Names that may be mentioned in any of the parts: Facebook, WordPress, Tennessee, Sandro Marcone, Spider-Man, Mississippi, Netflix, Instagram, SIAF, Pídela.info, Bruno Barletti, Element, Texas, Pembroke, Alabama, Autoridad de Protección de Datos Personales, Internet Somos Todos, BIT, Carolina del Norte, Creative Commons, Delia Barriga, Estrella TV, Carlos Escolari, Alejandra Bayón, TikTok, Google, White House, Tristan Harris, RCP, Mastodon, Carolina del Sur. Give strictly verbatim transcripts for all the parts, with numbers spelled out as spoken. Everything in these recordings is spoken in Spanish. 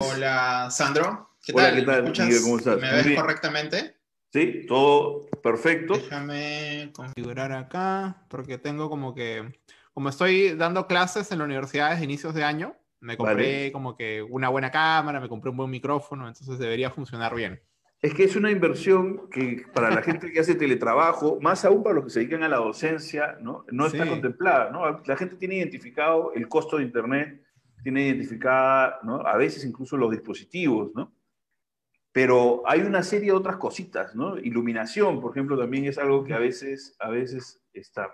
Hola, Sandro. ¿Qué Hola, tal? ¿Qué tal, Miguel? ¿Cómo estás? ¿Me ves bien? Correctamente? Sí, todo perfecto. Déjame configurar acá, porque tengo como que... Como estoy dando clases en la universidad desde inicios de año, me compré vale. como que una buena cámara, me compré un buen micrófono, entonces debería funcionar bien. Es que es una inversión que para la gente que hace teletrabajo, más aún para los que se dedican a la docencia, no, no sí. está contemplada, ¿no? La gente tiene identificado el costo de internet, tiene identificada, ¿no?, a veces incluso los dispositivos, ¿no? Pero hay una serie de otras cositas, ¿no? Iluminación, por ejemplo, también es algo que a veces, a veces está.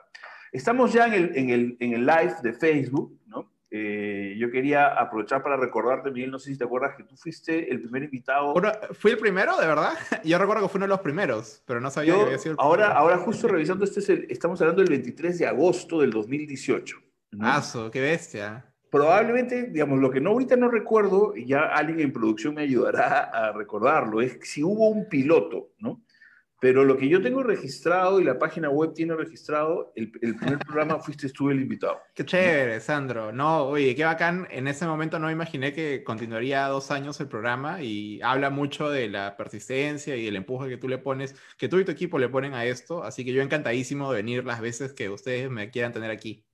Estamos ya en el, en el, en el live de Facebook, ¿no? Eh, yo quería aprovechar para recordarte, Miguel, no sé si te acuerdas que tú fuiste el primer invitado. Bueno, ¿fui el primero, de verdad? Yo recuerdo que fue uno de los primeros, pero no sabía yo, que había sido el ahora, primero. Ahora, justo revisando, este es el, estamos hablando del veintitrés de agosto del dos mil dieciocho. ¿No? ¡Aso! ¡Qué bestia! Probablemente, digamos, lo que no ahorita no recuerdo, y ya alguien en producción me ayudará a recordarlo, es si hubo un piloto, ¿no? Pero lo que yo tengo registrado y la página web tiene registrado, el, el primer programa fuiste tú el invitado. Qué chévere, Sandro. No, oye, qué bacán. En ese momento no me imaginé que continuaría dos años el programa y habla mucho de la persistencia y el empuje que tú le pones, que tú y tu equipo le ponen a esto. Así que yo encantadísimo de venir las veces que ustedes me quieran tener aquí.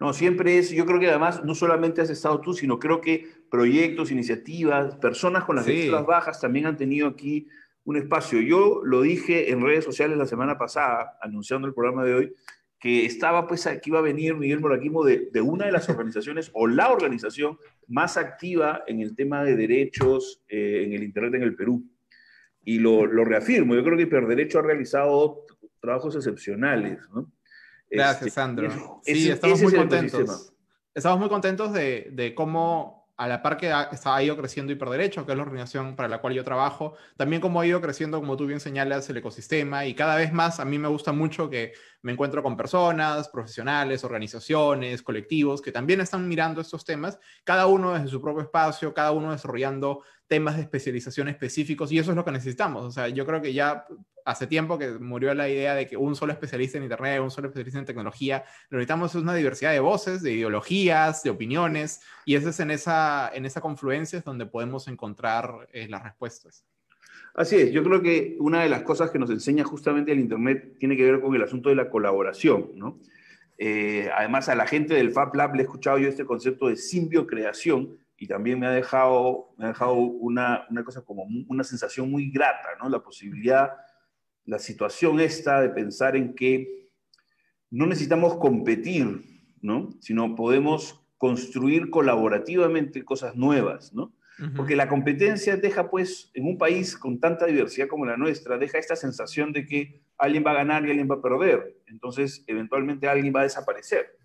No, siempre es, yo creo que además no solamente has estado tú, sino creo que proyectos, iniciativas, personas con las sí. reglas bajas también han tenido aquí un espacio. Yo lo dije en redes sociales la semana pasada, anunciando el programa de hoy, que estaba pues aquí iba a venir Miguel Morachimo de, de una de las organizaciones o la organización más activa en el tema de derechos eh, en el Internet en el Perú. Y lo, lo reafirmo, yo creo que Hiperderecho ha realizado trabajos excepcionales, ¿no? Gracias, este, Sandro. Ese, sí, estamos muy, es contentos. estamos muy contentos de, de cómo, a la par que ha, ha ido creciendo Hiperderecho, que es la organización para la cual yo trabajo, también cómo ha ido creciendo, como tú bien señalas, el ecosistema, y cada vez más a mí me gusta mucho que me encuentro con personas, profesionales, organizaciones, colectivos, que también están mirando estos temas, cada uno desde su propio espacio, cada uno desarrollando temas de especialización específicos, y eso es lo que necesitamos. O sea, yo creo que ya hace tiempo que murió la idea de que un solo especialista en internet, un solo especialista en tecnología. Lo que necesitamos es una diversidad de voces, de ideologías, de opiniones, y eso es en esa, en esa confluencia es donde podemos encontrar eh, las respuestas. Así es, yo creo que una de las cosas que nos enseña justamente el internet tiene que ver con el asunto de la colaboración, ¿no? Eh, además, a la gente del Fab Lab le he escuchado yo este concepto de simbiocreación, y también me ha dejado, me ha dejado una, una cosa como una sensación muy grata, ¿no? La posibilidad, la situación esta de pensar en que no necesitamos competir, ¿no?, sino podemos construir colaborativamente cosas nuevas, ¿no? Uh-huh. Porque la competencia deja, pues, en un país con tanta diversidad como la nuestra, deja esta sensación de que alguien va a ganar y alguien va a perder. Entonces, eventualmente alguien va a desaparecer,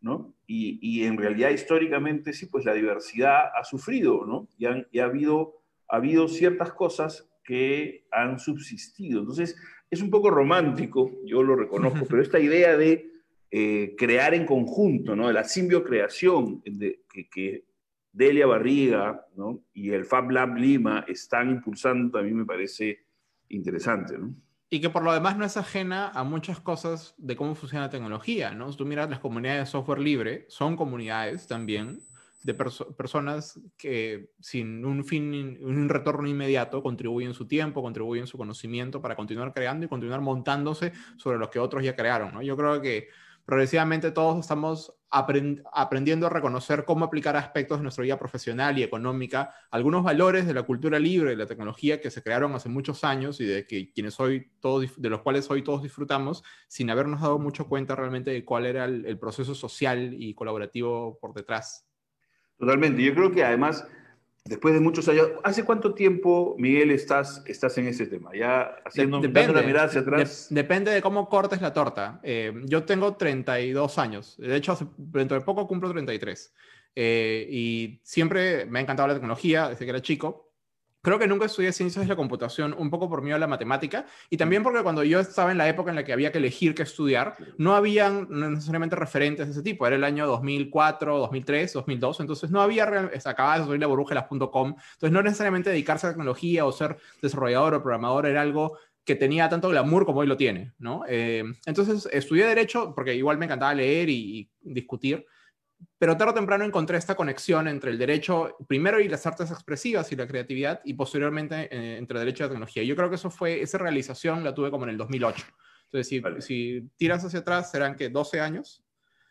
¿no? Y, y en realidad, históricamente, sí, pues la diversidad ha sufrido, ¿no? Y, han, y ha, habido, ha habido ciertas cosas que han subsistido. Entonces, es un poco romántico, yo lo reconozco, pero esta idea de eh, crear en conjunto, ¿no?, de la simbiocreación de, que, que Delia Barriga, ¿no?, y el Fab Lab Lima están impulsando, a mí me parece interesante, ¿no? Y que por lo demás no es ajena a muchas cosas de cómo funciona la tecnología, ¿no? Si tú miras las comunidades de software libre, son comunidades también de perso personas que sin un fin, un retorno inmediato, contribuyen su tiempo, contribuyen su conocimiento para continuar creando y continuar montándose sobre los que otros ya crearon, ¿no? Yo creo que progresivamente todos estamos aprend aprendiendo a reconocer cómo aplicar aspectos de nuestra vida profesional y económica, algunos valores de la cultura libre, de la tecnología que se crearon hace muchos años y de, que quienes hoy todos, de los cuales hoy todos disfrutamos, sin habernos dado mucho cuenta realmente de cuál era el, el proceso social y colaborativo por detrás. Totalmente. Yo creo que además, después de muchos años, ¿hace cuánto tiempo, Miguel, estás, estás en ese tema? Ya haciendo depende, la mirada hacia atrás. De, depende de cómo cortes la torta. Eh, yo tengo treinta y dos años. De hecho, hace, dentro de poco cumplo treinta y tres. Eh, y siempre me ha encantado la tecnología desde que era chico. Creo que nunca estudié ciencias de la computación, un poco por miedo a la matemática, y también porque cuando yo estaba en la época en la que había que elegir qué estudiar, no habían necesariamente referentes de ese tipo. Era el año dos mil cuatro, dos mil tres, dos mil dos, entonces no había, acababa de subir la burbuja de las .com, entonces no necesariamente dedicarse a la tecnología o ser desarrollador o programador era algo que tenía tanto glamour como hoy lo tiene, ¿no? Eh, entonces estudié Derecho, porque igual me encantaba leer y, y discutir, pero tarde o temprano encontré esta conexión entre el derecho, primero, y las artes expresivas y la creatividad, y posteriormente eh, entre derecho y la tecnología. Yo creo que eso fue, esa realización la tuve como en el dos mil ocho. Entonces, si, vale. si tiras hacia atrás, serán que doce años.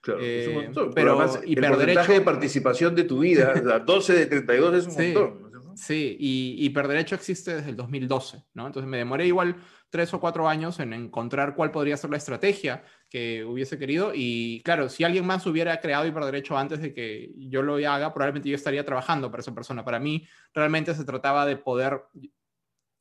Claro, eh, es un montón. Pero, pero además, el porcentaje de participación de tu vida, las doce de treinta y dos, es un sí, montón. ¿No? Sí, y Hiperderecho existe desde el dos mil doce, ¿no? Entonces me demoré igual tres o cuatro años en encontrar cuál podría ser la estrategia que hubiese querido. Y claro, si alguien más hubiera creado Hiperderecho antes de que yo lo haga, probablemente yo estaría trabajando para esa persona. Para mí realmente se trataba de poder...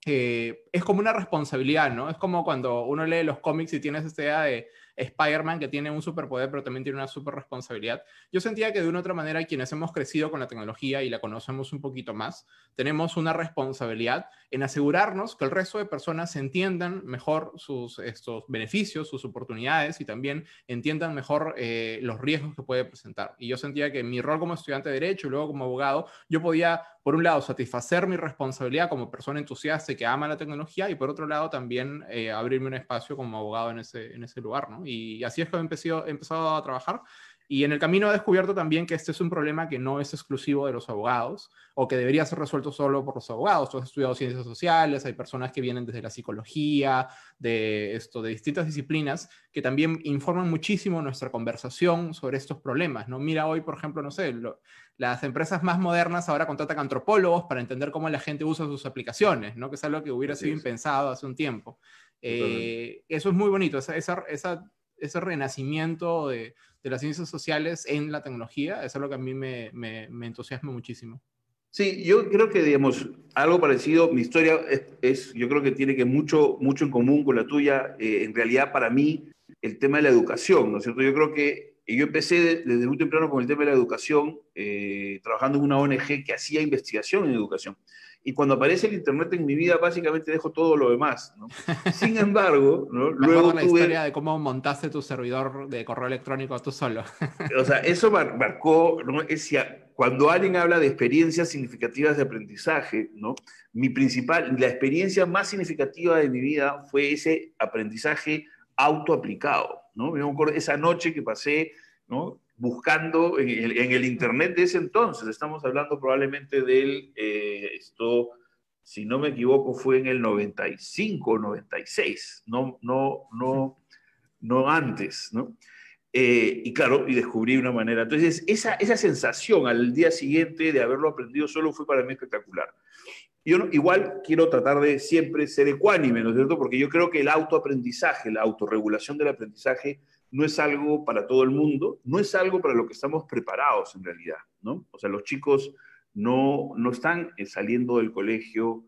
Eh, es como una responsabilidad, ¿no? Es como cuando uno lee los cómics y tienes esta idea de Spider-Man, que tiene un superpoder pero también tiene una super responsabilidad. Yo sentía que de una u otra manera quienes hemos crecido con la tecnología y la conocemos un poquito más, tenemos una responsabilidad en asegurarnos que el resto de personas entiendan mejor sus, estos beneficios, sus oportunidades, y también entiendan mejor eh, los riesgos que puede presentar. Y yo sentía que mi rol como estudiante de Derecho y luego como abogado, yo podía, por un lado, satisfacer mi responsabilidad como persona entusiasta y que ama la tecnología, y por otro lado también eh, abrirme un espacio como abogado en ese, en ese lugar, ¿no? Y así es que he empezado, he empezado a trabajar, y en el camino he descubierto también que este es un problema que no es exclusivo de los abogados, o que debería ser resuelto solo por los abogados. Tú has estudiado ciencias sociales, hay personas que vienen desde la psicología, de, esto, de distintas disciplinas, que también informan muchísimo nuestra conversación sobre estos problemas, ¿no? Mira hoy, por ejemplo, no sé, lo, las empresas más modernas ahora contratan antropólogos para entender cómo la gente usa sus aplicaciones, ¿no? Que es algo que hubiera sido impensado hace un tiempo. Eh, eso es muy bonito, esa, esa, esa ese renacimiento de, de las ciencias sociales en la tecnología, eso es lo que a mí me, me, me entusiasma muchísimo. Sí, yo creo que, digamos, algo parecido, mi historia es, es yo creo que tiene que mucho, mucho en común con la tuya, eh, en realidad para mí, el tema de la educación, ¿no es cierto? Yo creo que yo empecé de, desde muy temprano con el tema de la educación, eh, trabajando en una O N G que hacía investigación en educación. Y cuando aparece el Internet en mi vida, básicamente dejo todo lo demás, ¿no? Sin embargo, ¿no? Me luego la tuve... historia de cómo montaste tu servidor de correo electrónico tú solo. O sea, eso mar marcó... ¿no? Es, cuando alguien habla de experiencias significativas de aprendizaje, ¿no? Mi principal, la experiencia más significativa de mi vida fue ese aprendizaje autoaplicado, ¿no? Me acuerdo esa noche que pasé, ¿no?, buscando en el, en el Internet de ese entonces. Estamos hablando probablemente del, eh, esto, si no me equivoco, fue en el noventa y cinco, noventa y seis, no, no, no, no antes, ¿no? Eh, y claro, y descubrí una manera. Entonces, esa, esa sensación al día siguiente de haberlo aprendido solo fue para mí espectacular. Yo no, igual quiero tratar de siempre ser ecuánime, ¿no es cierto? Porque yo creo que el autoaprendizaje, la autorregulación del aprendizaje, no es algo para todo el mundo, no es algo para lo que estamos preparados en realidad, ¿no? O sea, los chicos no, no están saliendo del colegio,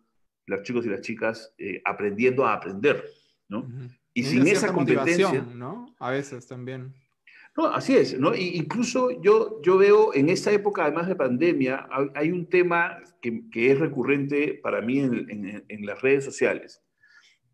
los chicos y las chicas, eh, aprendiendo a aprender, ¿no? Uh-huh. Y es sin esa competencia, ¿no? A veces también. No, así es, ¿no? Y incluso yo, yo veo en esta época, además de pandemia, hay un tema que, que es recurrente para mí en, en, en las redes sociales,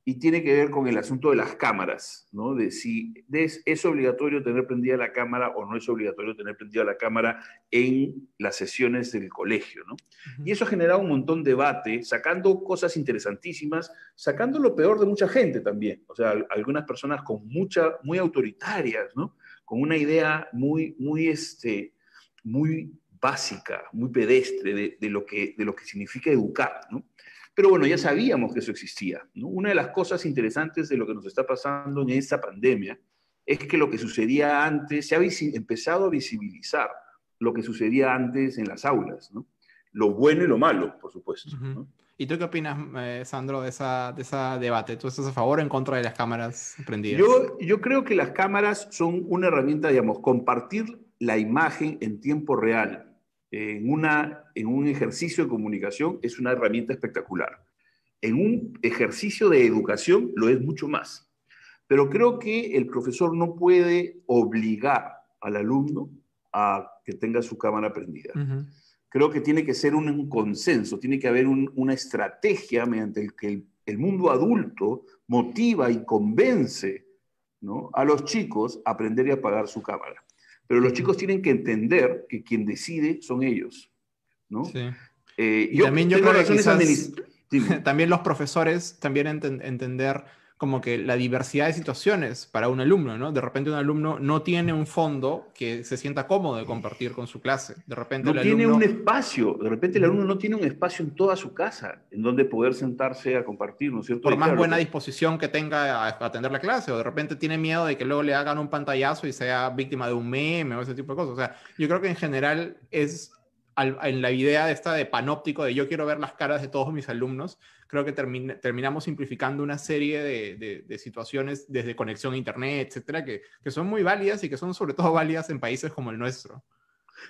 y tiene que ver con el asunto de las cámaras, ¿no? De si es, es obligatorio tener prendida la cámara o no es obligatorio tener prendida la cámara en las sesiones del colegio, ¿no? Uh-huh. Y eso ha generado un montón de debate, sacando cosas interesantísimas, sacando lo peor de mucha gente también. O sea, algunas personas con mucha, muy autoritarias, ¿no? Con una idea muy, muy, este, muy básica, muy pedestre de, de, lo que, de lo que significa educar, ¿no? Pero bueno, ya sabíamos que eso existía, ¿no? Una de las cosas interesantes de lo que nos está pasando en esta pandemia es que lo que sucedía antes, se ha empezado a visibilizar lo que sucedía antes en las aulas, ¿no? Lo bueno y lo malo, por supuesto, ¿no? Uh-huh. ¿Y tú qué opinas, eh, Sandro, de esa, de esa debate? ¿Tú estás a favor o en contra de las cámaras prendidas? Yo, yo creo que las cámaras son una herramienta, digamos, compartir la imagen en tiempo real, En, una, en un ejercicio de comunicación, es una herramienta espectacular. En un ejercicio de educación lo es mucho más. Pero creo que el profesor no puede obligar al alumno a que tenga su cámara prendida. Uh-huh. Creo que tiene que ser un, un consenso, tiene que haber un, una estrategia mediante el que el, el mundo adulto motiva y convence, ¿no?, a los chicos a aprender y apagar su cámara. Pero los chicos tienen que entender que quien decide son ellos, ¿no? Sí. Eh, y yo, también yo creo que quizás, también los profesores también enten, entender como que la diversidad de situaciones para un alumno, ¿no? De repente un alumno no tiene un fondo que se sienta cómodo de compartir con su clase. De repente no el alumno... tiene un espacio. De repente el alumno no tiene un espacio en toda su casa en donde poder sentarse a compartir, ¿no es cierto? Por más claro, buena que... disposición que tenga a atender la clase. O de repente tiene miedo de que luego le hagan un pantallazo y sea víctima de un meme o ese tipo de cosas. O sea, yo creo que en general es... en la idea esta de panóptico, de yo quiero ver las caras de todos mis alumnos, creo que termina, terminamos simplificando una serie de, de, de situaciones desde conexión a internet, etcétera, que, que son muy válidas y que son sobre todo válidas en países como el nuestro.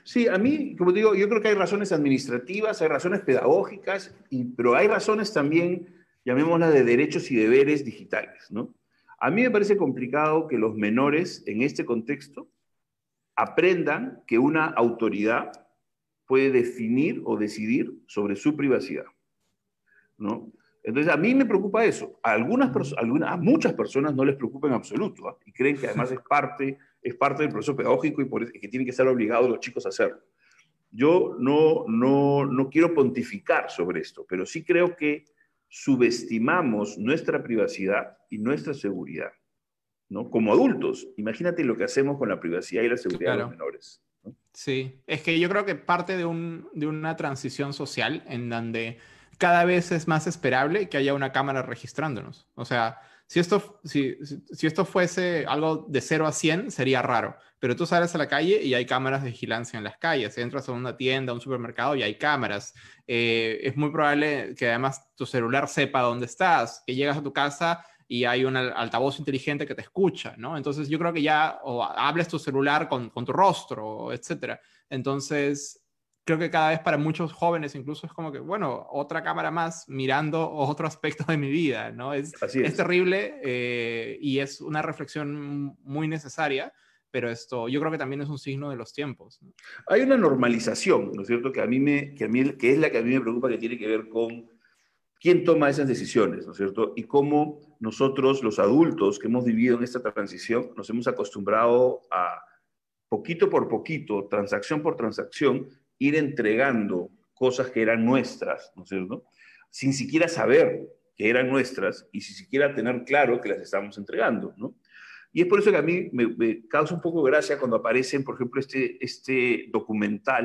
Sí, a mí, como te digo, yo creo que hay razones administrativas, hay razones pedagógicas, y, pero hay razones también, llamémoslas de derechos y deberes digitales, ¿no? A mí me parece complicado que los menores, en este contexto, aprendan que una autoridad puede definir o decidir sobre su privacidad, ¿no? Entonces, a mí me preocupa eso. A, algunas algunas, a muchas personas no les preocupa en absoluto, ¿eh? Y creen que además es parte, es parte del proceso pedagógico y por eso, que tienen que estar obligados los chicos a hacerlo. Yo no, no, no quiero pontificar sobre esto, pero sí creo que subestimamos nuestra privacidad y nuestra seguridad, ¿no? Como adultos, imagínate lo que hacemos con la privacidad y la seguridad claro. de los menores. Sí, es que yo creo que parte de, un, de una transición social en donde cada vez es más esperable que haya una cámara registrándonos. O sea, si esto, si, si esto fuese algo de cero a cien sería raro, pero tú sales a la calle y hay cámaras de vigilancia en las calles, entras a una tienda, a un supermercado y hay cámaras. Eh, es muy probable que además tu celular sepa dónde estás, que llegas a tu casa... y hay un altavoz inteligente que te escucha, ¿no? Entonces yo creo que ya o hables tu celular con, con tu rostro, etcétera. Entonces creo que cada vez para muchos jóvenes incluso es como que, bueno, otra cámara más mirando otro aspecto de mi vida, ¿no? Es, es. es terrible eh, y es una reflexión muy necesaria, pero esto yo creo que también es un signo de los tiempos, ¿no? Hay una normalización, ¿no es cierto? Que, a mí me, que, a mí, que es la que a mí me preocupa, que tiene que ver con quién toma esas decisiones, ¿no es cierto? Y cómo nosotros, los adultos que hemos vivido en esta transición, nos hemos acostumbrado a, poquito por poquito, transacción por transacción, ir entregando cosas que eran nuestras, ¿no es cierto? Sin siquiera saber que eran nuestras y sin siquiera tener claro que las estamos entregando, ¿no? Y es por eso que a mí me, me causa un poco de gracia cuando aparecen, por ejemplo, este, este documental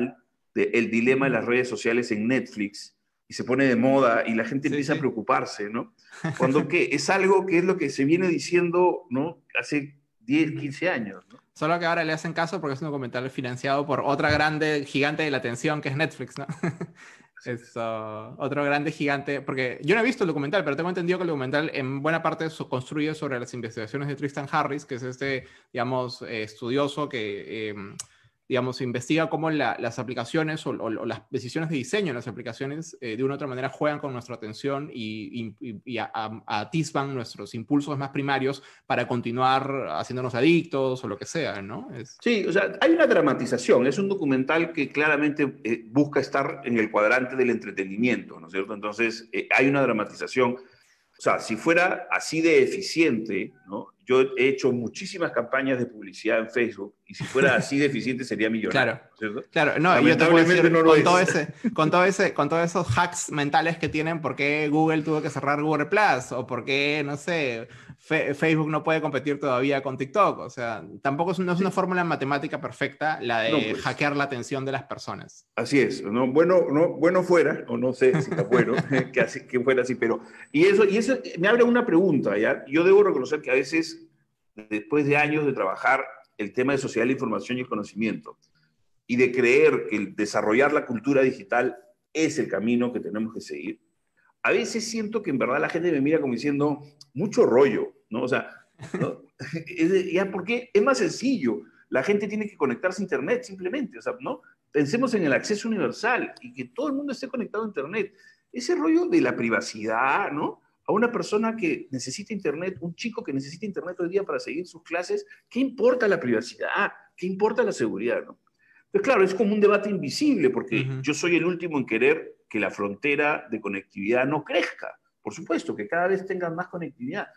de El dilema de las redes sociales en Netflix, y se pone de moda, y la gente empieza sí, sí. a preocuparse, ¿no? Cuando que es algo que es lo que se viene diciendo, ¿no? Hace diez, quince años, ¿no? Solo que ahora le hacen caso porque es un documental financiado por otra grande gigante de la atención que es Netflix, ¿no? Es uh, otro grande gigante, porque yo no he visto el documental, pero tengo entendido que el documental en buena parte se construye sobre las investigaciones de Tristan Harris, que es este, digamos, eh, estudioso que... Eh, digamos, investiga cómo la, las aplicaciones o, o, o las decisiones de diseño en las aplicaciones eh, de una u otra manera juegan con nuestra atención y, y, y a, a, atisban nuestros impulsos más primarios para continuar haciéndonos adictos o lo que sea, ¿no? Es... Sí, o sea, hay una dramatización. Es un documental que claramente eh, busca estar en el cuadrante del entretenimiento, ¿no es cierto? Entonces, eh, hay una dramatización. O sea, si fuera así de eficiente, ¿no? Yo he hecho muchísimas campañas de publicidad en Facebook, y si fuera así de eficiente sería millonario. Claro, ¿no? Claro. No, yo te puedo decir, no lo con, es. todo ese, con, todo ese, con todos esos hacks mentales que tienen, ¿por qué Google tuvo que cerrar Google Plus? ¿O por qué, no sé, fe, Facebook no puede competir todavía con TikTok? O sea, tampoco es, no es una fórmula matemática perfecta la de no, pues. hackear la atención de las personas. Así es. No, bueno, no, bueno fuera, o no sé si está bueno que, así, que fuera así, pero... Y eso, y eso me abre una pregunta, ¿ya? Yo debo reconocer que a veces después de años de trabajar el tema de sociedad de la información y el conocimiento, y de creer que el desarrollar la cultura digital es el camino que tenemos que seguir, a veces siento que en verdad la gente me mira como diciendo, mucho rollo, ¿no? O sea, ¿no? ¿Ya por qué? Es más sencillo, la gente tiene que conectarse a internet simplemente, o sea, ¿no? Pensemos en el acceso universal, y que todo el mundo esté conectado a internet. Ese rollo de la privacidad, ¿no? A una persona que necesita internet, un chico que necesita internet hoy día para seguir sus clases, ¿qué importa la privacidad? ¿Qué importa la seguridad, no? Pues claro, es como un debate invisible, porque uh-huh. yo soy el último en querer que la frontera de conectividad no crezca. Por supuesto, que cada vez tengan más conectividad,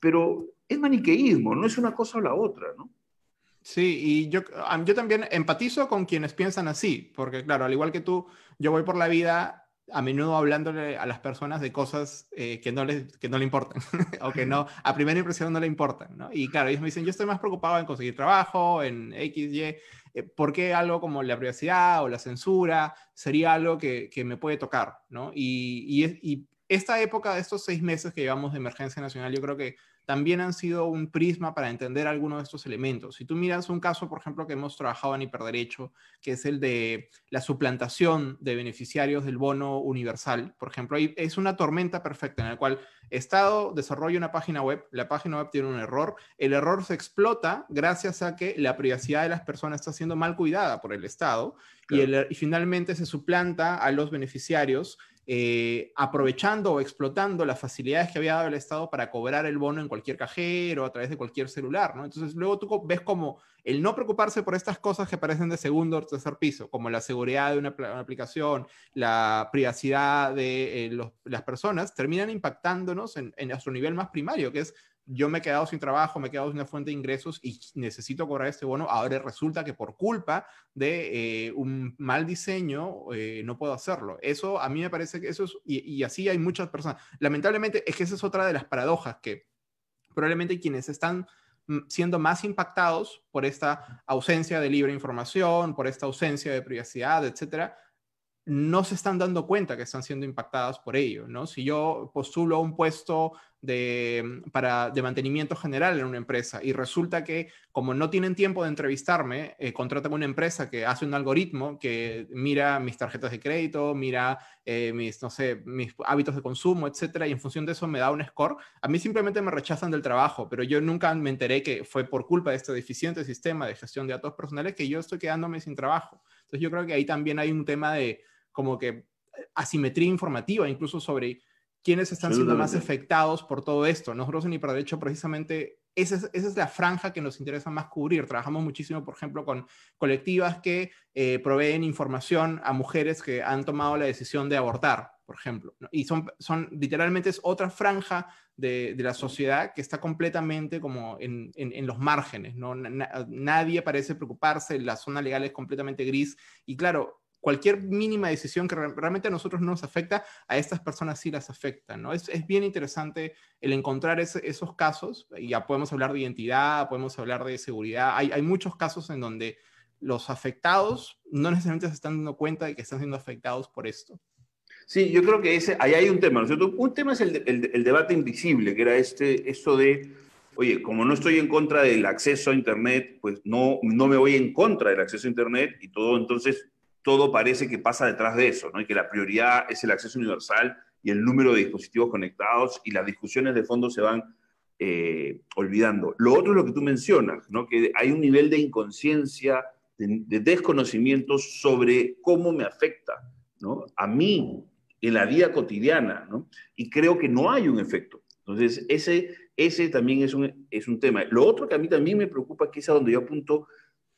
pero es maniqueísmo, no es una cosa o la otra, ¿no? Sí, y yo, yo también empatizo con quienes piensan así, porque claro, al igual que tú, yo voy por la vida... a menudo hablándole a las personas de cosas eh, que, no les, que no le importan, o que no, a primera impresión no le importan, ¿no? Y claro, ellos me dicen, yo estoy más preocupado en conseguir trabajo, en X, Y, eh, ¿por qué algo como la privacidad o la censura sería algo que, que me puede tocar, ¿no? Y, y, y esta época de estos seis meses que llevamos de emergencia nacional, yo creo que también han sido un prisma para entender algunos de estos elementos. Si tú miras un caso, por ejemplo, que hemos trabajado en Hiperderecho, que es el de la suplantación de beneficiarios del bono universal, por ejemplo, ahí es una tormenta perfecta en la cual Estado desarrolla una página web, la página web tiene un error, el error se explota gracias a que la privacidad de las personas está siendo mal cuidada por el Estado, claro. y, el, y finalmente se suplanta a los beneficiarios Eh, aprovechando o explotando las facilidades que había dado el Estado para cobrar el bono en cualquier cajero, a través de cualquier celular, ¿no? Entonces luego tú ves como el no preocuparse por estas cosas que parecen de segundo o tercer piso, como la seguridad de una, una aplicación, la privacidad de eh, los, las personas, terminan impactándonos en, en nuestro nivel más primario, que es: yo me he quedado sin trabajo, me he quedado sin una fuente de ingresos y necesito cobrar este bono. Ahora resulta que por culpa de eh, un mal diseño eh, no puedo hacerlo. Eso a mí me parece que eso es, y, y así hay muchas personas. Lamentablemente es que esa es otra de las paradojas, que probablemente quienes están siendo más impactados por esta ausencia de libre información, por esta ausencia de privacidad, etcétera, no se están dando cuenta que están siendo impactadas por ello, ¿no? Si yo postulo un puesto de, para, de mantenimiento general en una empresa y resulta que, como no tienen tiempo de entrevistarme, eh, contratan una empresa que hace un algoritmo que mira mis tarjetas de crédito, mira eh, mis, no sé, mis hábitos de consumo, etcétera, y en función de eso me da un score, a mí simplemente me rechazan del trabajo, pero yo nunca me enteré que fue por culpa de este deficiente sistema de gestión de datos personales que yo estoy quedándome sin trabajo. Entonces yo creo que ahí también hay un tema de como que asimetría informativa, incluso sobre quiénes están siendo más afectados por todo esto. Nosotros en Hiperderecho, precisamente, esa es, esa es la franja que nos interesa más cubrir. Trabajamos muchísimo, por ejemplo, con colectivas que eh, proveen información a mujeres que han tomado la decisión de abortar, por ejemplo, ¿no? Y son, son literalmente es otra franja de, de la sociedad que está completamente como en, en, en los márgenes, ¿no? Na, nadie parece preocuparse, la zona legal es completamente gris, y claro, cualquier mínima decisión que realmente a nosotros no nos afecta, a estas personas sí las afecta, ¿no? Es, es bien interesante el encontrar ese, esos casos. Ya podemos hablar de identidad, podemos hablar de seguridad. Hay, hay muchos casos en donde los afectados no necesariamente se están dando cuenta de que están siendo afectados por esto. Sí, yo creo que ese, ahí hay un tema, ¿no es cierto? Un tema es el, el, el debate invisible, que era este, esto de... Oye, como no estoy en contra del acceso a Internet, pues no, no me voy en contra del acceso a Internet y todo, entonces... todo parece que pasa detrás de eso, ¿no? Y que la prioridad es el acceso universal y el número de dispositivos conectados, y las discusiones de fondo se van eh, olvidando. Lo otro es lo que tú mencionas, ¿no? Que hay un nivel de inconsciencia, de, de desconocimiento sobre cómo me afecta, ¿no? A mí, en la vida cotidiana, ¿no? Y creo que no hay un efecto. Entonces, ese, ese también es un, es un tema. Lo otro que a mí también me preocupa, que es a donde yo apunto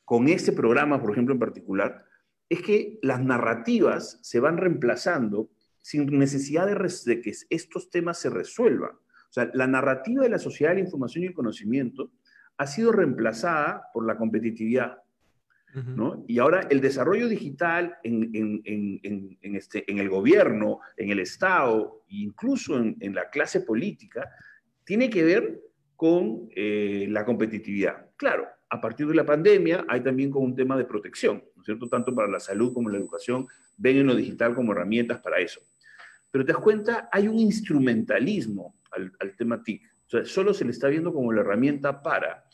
con este programa, por ejemplo, en particular, es que las narrativas se van reemplazando sin necesidad de, de que estos temas se resuelvan. O sea, la narrativa de la sociedad de la información y el conocimiento ha sido reemplazada por la competitividad, ¿no? Y ahora el desarrollo digital en, en, en, en, en, este, en el gobierno, en el Estado, incluso en, en la clase política, tiene que ver con eh, la competitividad. Claro, a partir de la pandemia hay también con un tema de protección, ¿no es cierto? Tanto para la salud como la educación, ven en lo digital como herramientas para eso. Pero te das cuenta, hay un instrumentalismo al, al tema T I C. O sea, solo se le está viendo como la herramienta para.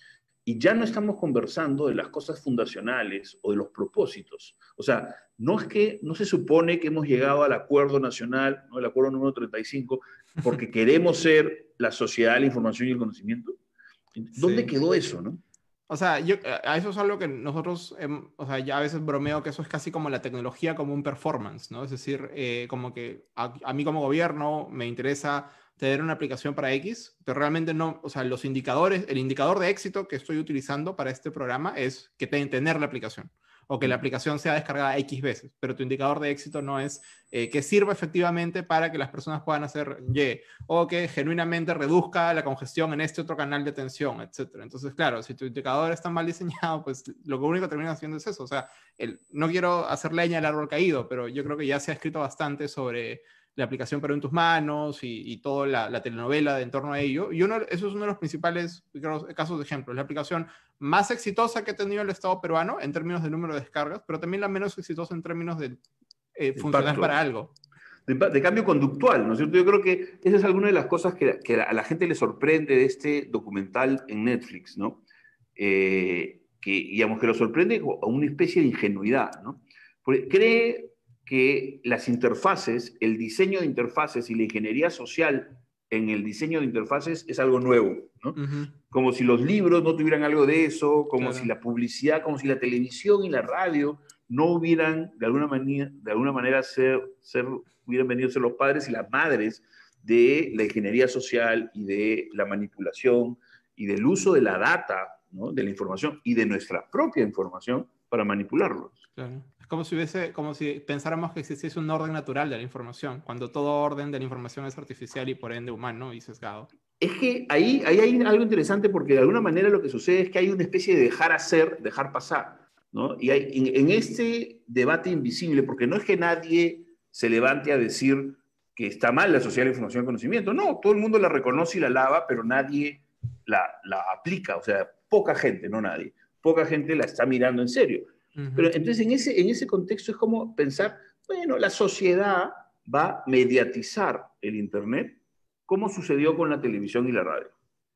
Y ya no estamos conversando de las cosas fundacionales o de los propósitos. O sea, no es que, no se supone que hemos llegado al acuerdo nacional, ¿no? El acuerdo número treinta y cinco, porque queremos ser la sociedad de la información y el conocimiento. ¿Dónde sí, quedó sí. eso, no? O sea, yo, a eso es algo que nosotros, eh, o sea, ya a veces bromeo que eso es casi como la tecnología como un performance, ¿no? Es decir, eh, como que a, a mí como gobierno me interesa tener una aplicación para X, pero realmente no, o sea, los indicadores, el indicador de éxito que estoy utilizando para este programa es que tener la aplicación. o que la aplicación sea descargada X veces, pero tu indicador de éxito no es eh, que sirva efectivamente para que las personas puedan hacer Y, o que genuinamente reduzca la congestión en este otro canal de atención, etcétera. Entonces, claro, si tu indicador está mal diseñado, pues lo único que terminas haciendo es eso. O sea, el, no quiero hacer leña del árbol caído, pero yo creo que ya se ha escrito bastante sobre la aplicación Perú en tus manos y, y toda la, la telenovela de en torno a ello. Y uno, eso es uno de los principales casos de ejemplo. Es la aplicación más exitosa que ha tenido el Estado peruano en términos de número de descargas, pero también la menos exitosa en términos de eh, funcionar para algo. De, de cambio conductual, ¿no es cierto? Yo creo que esa es alguna de las cosas que, que a la gente le sorprende de este documental en Netflix, ¿no? Eh, que, digamos, que lo sorprende a una especie de ingenuidad, ¿no? Porque cree que las interfaces, el diseño de interfaces y la ingeniería social en el diseño de interfaces es algo nuevo, ¿no? Uh-huh. Como si los libros no tuvieran algo de eso, como claro. si la publicidad, como si la televisión y la radio no hubieran, de alguna manera, de alguna manera ser, ser, hubieran venido a ser los padres y las madres de la ingeniería social y de la manipulación y del uso de la data, ¿no? De la información y de nuestra propia información para manipularlos. Claro. Es como si, hubiese, como si pensáramos que existiese un orden natural de la información, cuando todo orden de la información es artificial y por ende humano y sesgado. Es que ahí, ahí hay algo interesante porque de alguna manera lo que sucede es que hay una especie de dejar hacer, dejar pasar, ¿no? Y hay, en, en este debate invisible, porque no es que nadie se levante a decir que está mal la sociedad de información y conocimiento, no, todo el mundo la reconoce y la lava, pero nadie la, la aplica, o sea, poca gente, no nadie, poca gente la está mirando en serio. Pero entonces en ese, en ese contexto es como pensar, bueno, la sociedad va a mediatizar el Internet, como sucedió con la televisión y la radio,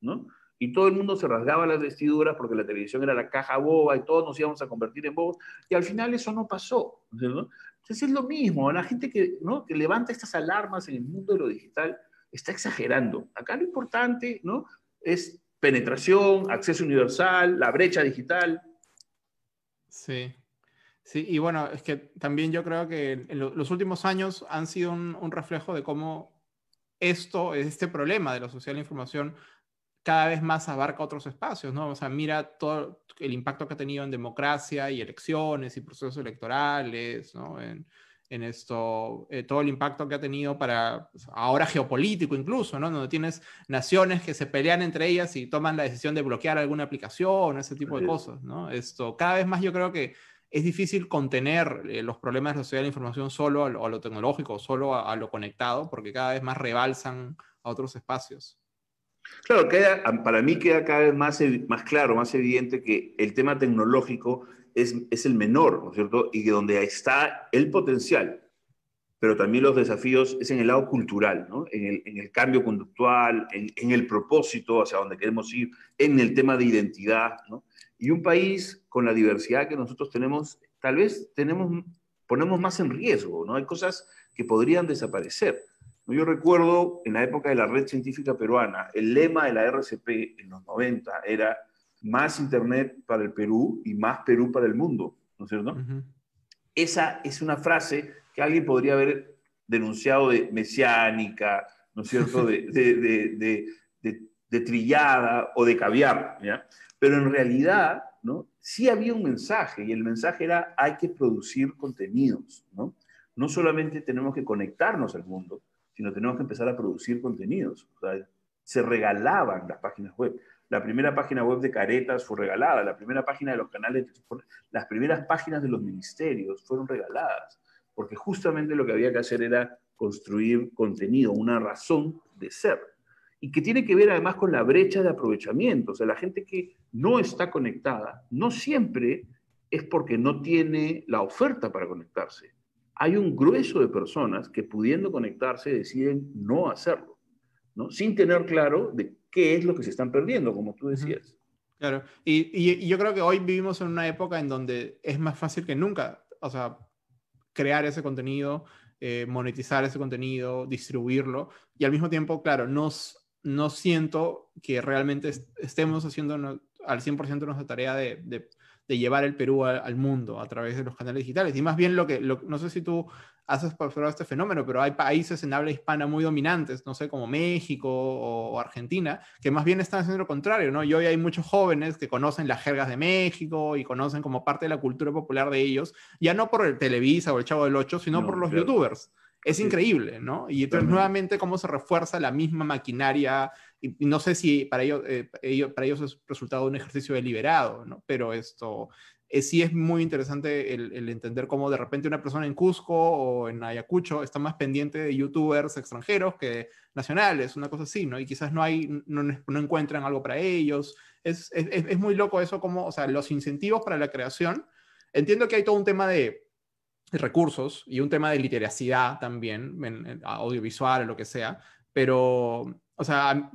¿no? Y todo el mundo se rasgaba las vestiduras porque la televisión era la caja boba y todos nos íbamos a convertir en bobos, y al final eso no pasó, ¿no? Entonces es lo mismo, la gente que, ¿no? que levanta estas alarmas en el mundo de lo digital está exagerando. Acá lo importante, ¿no? es penetración, acceso universal, la brecha digital. Sí, sí, y bueno, es que también yo creo que en lo, los últimos años han sido un, un reflejo de cómo esto, este problema de la sociedad de la información cada vez más abarca otros espacios, ¿no? O sea, mira todo el impacto que ha tenido en democracia y elecciones y procesos electorales, ¿no? En, en esto, eh, todo el impacto que ha tenido para, ahora geopolítico incluso, ¿no? Donde tienes naciones que se pelean entre ellas y toman la decisión de bloquear alguna aplicación, ese tipo de cosas, ¿no? Esto, cada vez más yo creo que es difícil contener eh, los problemas de la sociedad de la información solo a lo, a lo tecnológico, solo a, a lo conectado, porque cada vez más rebalsan a otros espacios. Claro, queda, para mí queda cada vez más, más claro, más evidente que el tema tecnológico es, es el menor, ¿no es cierto? Y que donde está el potencial, pero también los desafíos es en el lado cultural, ¿no? En el, en el cambio conductual, en, en el propósito hacia donde queremos ir, en el tema de identidad, ¿no? Y un país con la diversidad que nosotros tenemos, tal vez tenemos, ponemos más en riesgo, ¿no? Hay cosas que podrían desaparecer. Yo recuerdo en la época de la Red Científica Peruana, el lema de la R C P en los noventa era más Internet para el Perú y más Perú para el mundo, ¿no es cierto? Uh-huh. Esa es una frase que alguien podría haber denunciado de mesiánica, ¿no es cierto? De, de, de, de, de, de trillada o de caviar, ¿ya? Pero en realidad, ¿no? Sí había un mensaje y el mensaje era hay que producir contenidos, ¿no? No solamente tenemos que conectarnos al mundo, sino tenemos que empezar a producir contenidos. O sea, se regalaban las páginas web. La primera página web de Caretas fue regalada, la primera página de los canales, las primeras páginas de los ministerios fueron regaladas, porque justamente lo que había que hacer era construir contenido, una razón de ser. Y que tiene que ver además con la brecha de aprovechamiento. O sea, la gente que no está conectada, no siempre es porque no tiene la oferta para conectarse. Hay un grueso de personas que pudiendo conectarse deciden no hacerlo, ¿no? Sin tener claro de qué es lo que se están perdiendo, como tú decías. Claro, y, y, y yo creo que hoy vivimos en una época en donde es más fácil que nunca, o sea, crear ese contenido, eh, monetizar ese contenido, distribuirlo, y al mismo tiempo, claro, no, no siento que realmente estemos haciendo al cien por ciento nuestra tarea de... de de llevar el Perú a, al mundo a través de los canales digitales. Y más bien lo que, lo, no sé si tú has observado este fenómeno, pero hay países en habla hispana muy dominantes, no sé, como México o, o Argentina, que más bien están haciendo lo contrario, ¿no? Y hoy hay muchos jóvenes que conocen las jergas de México y conocen como parte de la cultura popular de ellos, ya no por el Televisa o el Chavo del Ocho, sino no, por los claro. youtubers. Es increíble, ¿no? Y entonces nuevamente cómo se refuerza la misma maquinaria, y no sé si para ellos, eh, ellos, para ellos es resultado de un ejercicio deliberado, ¿no? Pero esto... sí es muy interesante el, el entender cómo de repente una persona en Cusco o en Ayacucho está más pendiente de youtubers extranjeros que nacionales, una cosa así, ¿no? Y quizás no, hay, no, no encuentran algo para ellos. Es, es, es muy loco eso, como, o sea, los incentivos para la creación. Entiendo que hay todo un tema de recursos y un tema de literacidad también, en, en audiovisual o lo que sea, pero, o sea...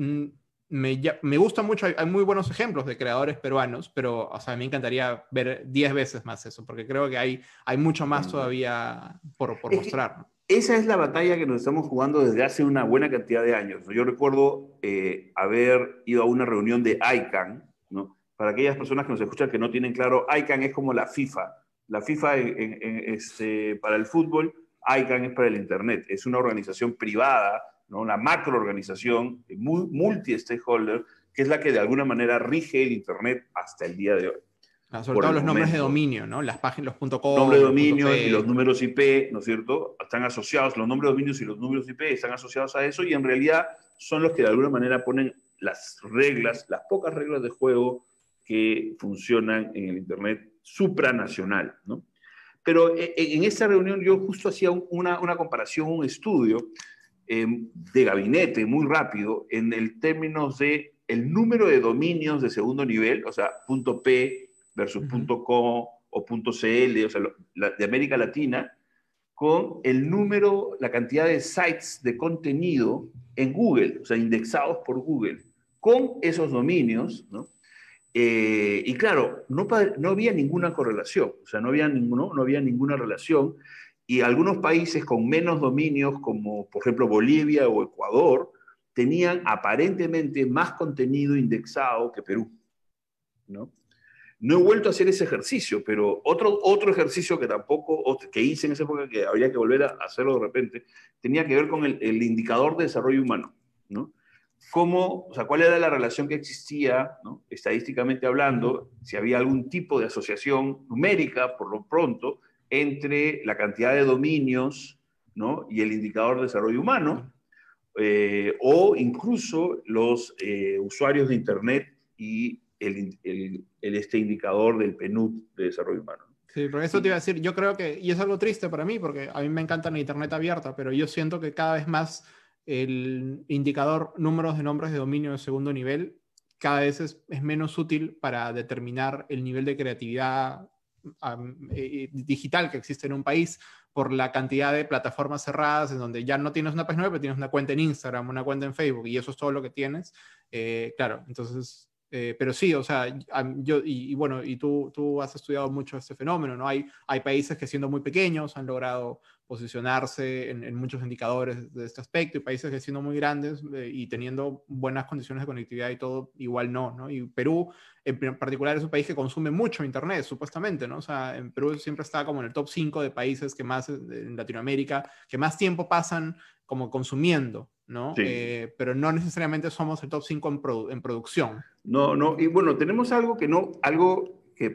Me, ya, me gusta mucho, hay, hay muy buenos ejemplos de creadores peruanos, pero, o sea, me encantaría ver diez veces más eso, porque creo que hay, hay mucho más todavía por, por mostrar. Esa es la batalla que nos estamos jugando desde hace una buena cantidad de años. Yo recuerdo eh, haber ido a una reunión de ICANN, ¿no? Para aquellas personas que nos escuchan que no tienen claro, ICANN es como la FIFA. La FIFA en, en, en este, para el fútbol, ICANN es para el Internet. Es una organización privada, ¿no? Una macroorganización multi-stakeholder, que es la que de alguna manera rige el Internet hasta el día de hoy. Ah, sobre todo los momento, nombres de dominio, ¿no? Las páginas, los .com, nombre de dominio .p. y los números I P, ¿no es cierto? Están asociados, los nombres de dominio y los números I P están asociados a eso, y en realidad son los que de alguna manera ponen las reglas, las pocas reglas de juego que funcionan en el Internet supranacional, ¿no? Pero en esta reunión yo justo hacía una, una comparación, un estudio, Eh, de gabinete muy rápido en el términos de el número de dominios de segundo nivel, o sea, .p versus uh-huh. .com o .cl, o sea, lo, la, de América Latina, con el número, la cantidad de sites de contenido en Google, o sea, indexados por Google, con esos dominios, ¿no? Eh, y claro, no, no había ninguna correlación, o sea, no había, ninguno, no había ninguna relación. Y algunos países con menos dominios, como por ejemplo Bolivia o Ecuador, tenían aparentemente más contenido indexado que Perú, ¿no? No he vuelto a hacer ese ejercicio, pero otro, otro ejercicio que tampoco, que hice en esa época, que habría que volver a hacerlo de repente, tenía que ver con el, el indicador de desarrollo humano, ¿no? Cómo, o sea, cuál era la relación que existía, ¿no? Estadísticamente hablando, si había algún tipo de asociación numérica, por lo pronto, entre la cantidad de dominios, ¿no? Y el indicador de desarrollo humano, eh, o incluso los eh, usuarios de Internet y el, el, el, este indicador del P N U D de desarrollo humano. Sí, pero eso te iba a decir, yo creo que, y es algo triste para mí, porque a mí me encanta la Internet abierta, pero yo siento que cada vez más el indicador números de nombres de dominio de segundo nivel cada vez es, es menos útil para determinar el nivel de creatividad digital que existe en un país, por la cantidad de plataformas cerradas en donde ya no tienes una página web, pero tienes una cuenta en Instagram, una cuenta en Facebook, y eso es todo lo que tienes. Eh, claro, entonces, eh, pero sí, o sea, yo, y, y bueno, y tú, tú has estudiado mucho este fenómeno, ¿no? Hay, hay países que siendo muy pequeños han logrado posicionarse en, en muchos indicadores de este aspecto, y países que siendo muy grandes eh, y teniendo buenas condiciones de conectividad y todo, igual no, ¿no? Y Perú, en particular, es un país que consume mucho Internet, supuestamente, ¿no? O sea, en Perú siempre está como en el top cinco de países que más, en Latinoamérica, que más tiempo pasan como consumiendo, ¿no? Sí. Eh, pero no necesariamente somos el top cinco en, produ en producción. No, no, y bueno, tenemos algo que no, algo... que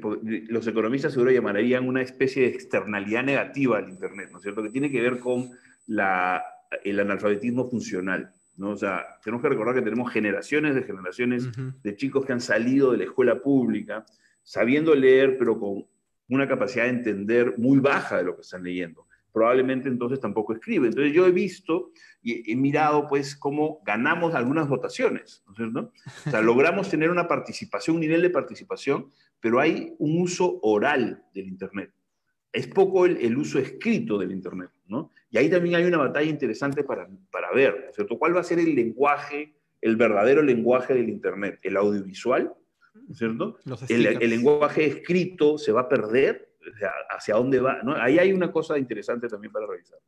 los economistas seguro llamarían una especie de externalidad negativa al Internet, ¿no es cierto? Que tiene que ver con la, el analfabetismo funcional, ¿no? O sea, tenemos que recordar que tenemos generaciones de generaciones uh-huh. de chicos que han salido de la escuela pública sabiendo leer, pero con una capacidad de entender muy baja de lo que están leyendo. Probablemente entonces tampoco escribe. Entonces yo he visto y he mirado pues cómo ganamos algunas votaciones, ¿no es cierto? O sea, logramos tener una participación, un nivel de participación, pero hay un uso oral del Internet. Es poco el, el uso escrito del Internet, ¿no? Y ahí también hay una batalla interesante para, para ver, ¿no es cierto? ¿Cuál va a ser el lenguaje, el verdadero lenguaje del Internet? ¿El audiovisual, ¿no es cierto? El, el lenguaje escrito se va a perder. ¿Hacia dónde va? ¿No? Ahí hay una cosa interesante también para revisar.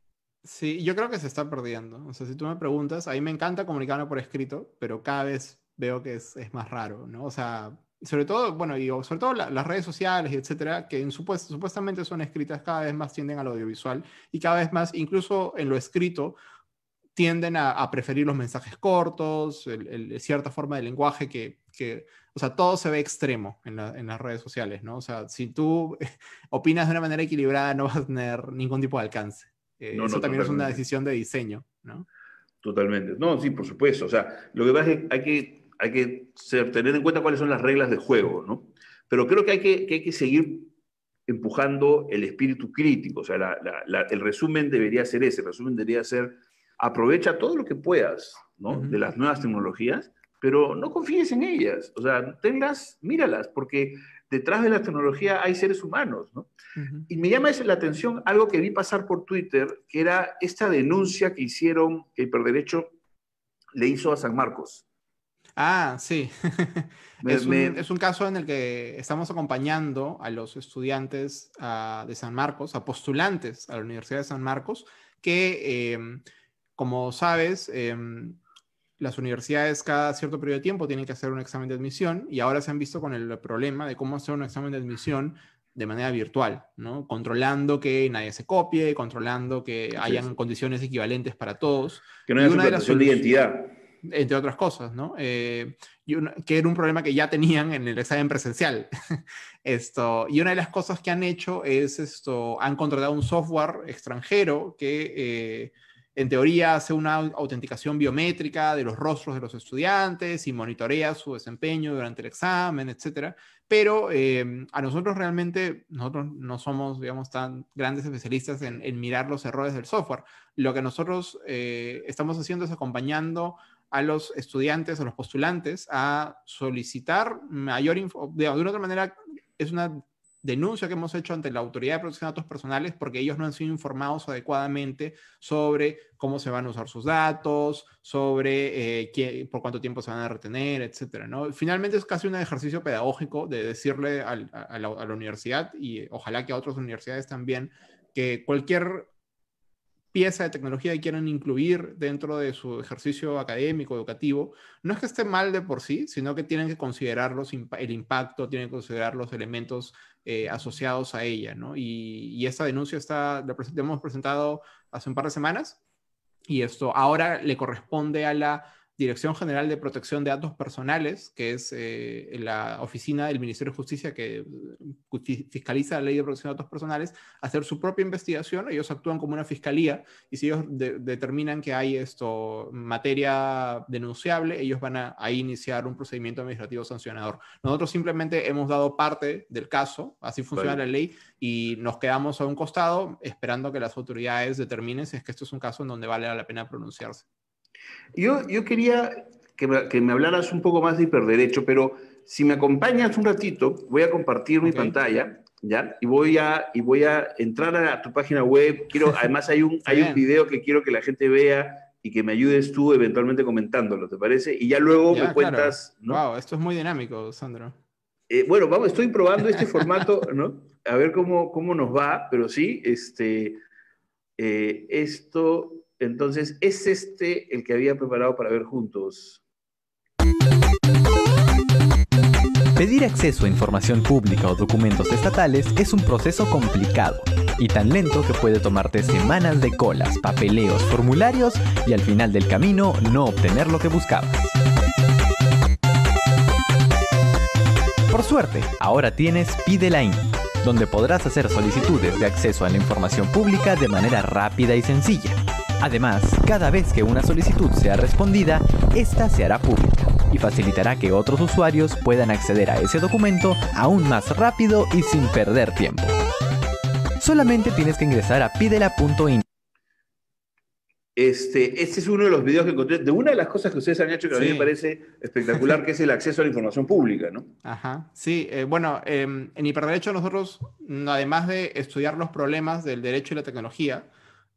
Sí, yo creo que se está perdiendo. O sea, si tú me preguntas, a mí me encanta comunicarme por escrito, pero cada vez veo que es, es más raro, ¿no? O sea, sobre todo, bueno, y sobre todo la, las redes sociales, etcétera, que en supuest- supuestamente son escritas, cada vez más tienden al audiovisual y cada vez más, incluso en lo escrito, tienden a, a preferir los mensajes cortos, el, el, cierta forma de lenguaje que, que, o sea, todo se ve extremo en, la, en las redes sociales, ¿no? O sea, si tú opinas de una manera equilibrada, no vas a tener ningún tipo de alcance. Eh, no, eso no, también totalmente. Es una decisión de diseño, ¿no? Totalmente. No, sí, por supuesto. O sea, lo que pasa es que hay que, hay que ser, tener en cuenta cuáles son las reglas del juego, ¿no? Pero creo que hay que, que, hay que seguir empujando el espíritu crítico. O sea, la, la, la, el resumen debería ser ese. El resumen debería ser: aprovecha todo lo que puedas, ¿no? Uh-huh. De las nuevas tecnologías, pero no confíes en ellas. O sea, tenlas, míralas, porque detrás de la tecnología hay seres humanos, ¿no? Uh-huh. Y me llama la atención algo que vi pasar por Twitter, que era esta denuncia que hicieron, que Hiperderecho le hizo a San Marcos. Ah, sí. me, es, un, me... es un caso en el que estamos acompañando a los estudiantes uh, de San Marcos, a postulantes a la Universidad de San Marcos, que... Eh, como sabes, eh, las universidades cada cierto periodo de tiempo tienen que hacer un examen de admisión, y ahora se han visto con el problema de cómo hacer un examen de admisión de manera virtual, ¿no? Controlando que nadie se copie, controlando que sí, hayan sí. condiciones equivalentes para todos. Que no haya suplantación de identidad. Entre otras cosas, ¿no? Eh, y una, que era un problema que ya tenían en el examen presencial. esto, y una de las cosas que han hecho es esto, han contratado un software extranjero que... Eh, en teoría hace una autenticación biométrica de los rostros de los estudiantes y monitorea su desempeño durante el examen, etcétera. Pero eh, a nosotros realmente, nosotros no somos, digamos, tan grandes especialistas en, en mirar los errores del software. Lo que nosotros eh, estamos haciendo es acompañando a los estudiantes, a los postulantes, a solicitar mayor info. De alguna otra manera, es una denuncia que hemos hecho ante la Autoridad de Protección de Datos Personales porque ellos no han sido informados adecuadamente sobre cómo se van a usar sus datos, sobre eh, qué, por cuánto tiempo se van a retener, etcétera, ¿no? Finalmente es casi un ejercicio pedagógico de decirle al, a, a, la, a la universidad, y ojalá que a otras universidades también, que cualquier pieza de tecnología que quieran incluir dentro de su ejercicio académico, educativo, no es que esté mal de por sí, sino que tienen que considerar los, el impacto, tienen que considerar los elementos eh, asociados a ella, ¿no? Y, y esta denuncia está, la, la hemos presentado hace un par de semanas, y esto ahora le corresponde a la Dirección General de Protección de Datos Personales, que es eh, la oficina del Ministerio de Justicia que fiscaliza la Ley de Protección de Datos Personales, hacer su propia investigación. Ellos actúan como una fiscalía, y si ellos de- determinan que hay esto, materia denunciable, ellos van a, a iniciar un procedimiento administrativo sancionador. Nosotros simplemente hemos dado parte del caso, así funciona vale. la ley, y nos quedamos a un costado esperando que las autoridades determinen si es que esto es un caso en donde vale la pena pronunciarse. Yo, yo quería que me, que me hablaras un poco más de Hiperderecho, pero si me acompañas un ratito, voy a compartir okay. mi pantalla, ¿ya? Y voy a, y voy a entrar a tu página web. Quiero, además hay un, hay un video que quiero que la gente vea y que me ayudes tú eventualmente comentándolo, ¿te parece? Y ya luego ya, me cuentas... Claro. ¿No? Wow, esto es muy dinámico, Sandro. Eh, bueno, vamos, estoy probando este formato, ¿no? A ver cómo, cómo nos va, pero sí, este, eh, esto... Entonces, es este el que había preparado para ver juntos. Pedir acceso a información pública o documentos estatales es un proceso complicado y tan lento que puede tomarte semanas de colas, papeleos, formularios y al final del camino no obtener lo que buscabas. Por suerte, ahora tienes Pídela punto info, donde podrás hacer solicitudes de acceso a la información pública de manera rápida y sencilla. Además, cada vez que una solicitud sea respondida, esta se hará pública y facilitará que otros usuarios puedan acceder a ese documento aún más rápido y sin perder tiempo. Solamente tienes que ingresar a pídela punto info. Este, este es uno de los videos que encontré, de una de las cosas que ustedes han hecho que sí. a mí me parece espectacular, que es el acceso a la información pública, ¿no? Ajá, sí. Eh, bueno, eh, en Hiperderecho nosotros, además de estudiar los problemas del derecho y la tecnología,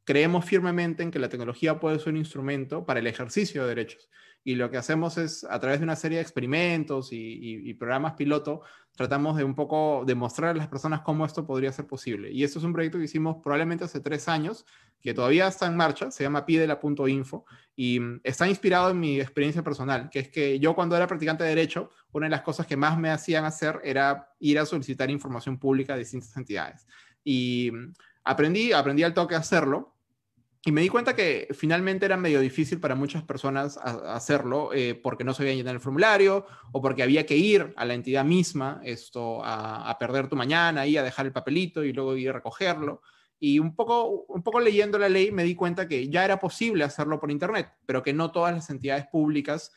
creemos firmemente en que la tecnología puede ser un instrumento para el ejercicio de derechos. Y lo que hacemos es, a través de una serie de experimentos y, y, y programas piloto, tratamos de un poco demostrar a las personas cómo esto podría ser posible. Y esto es un proyecto que hicimos probablemente hace tres años, que todavía está en marcha, se llama Pídela punto info, y está inspirado en mi experiencia personal, que es que yo cuando era practicante de Derecho, una de las cosas que más me hacían hacer era ir a solicitar información pública de distintas entidades. Y aprendí, aprendí al toque a hacerlo, y me di cuenta que finalmente era medio difícil para muchas personas hacerlo eh, porque no sabían llenar el formulario o porque había que ir a la entidad misma esto, a, a perder tu mañana y a dejar el papelito y luego ir a recogerlo. Y un poco, un poco leyendo la ley me di cuenta que ya era posible hacerlo por internet, pero que no todas las entidades públicas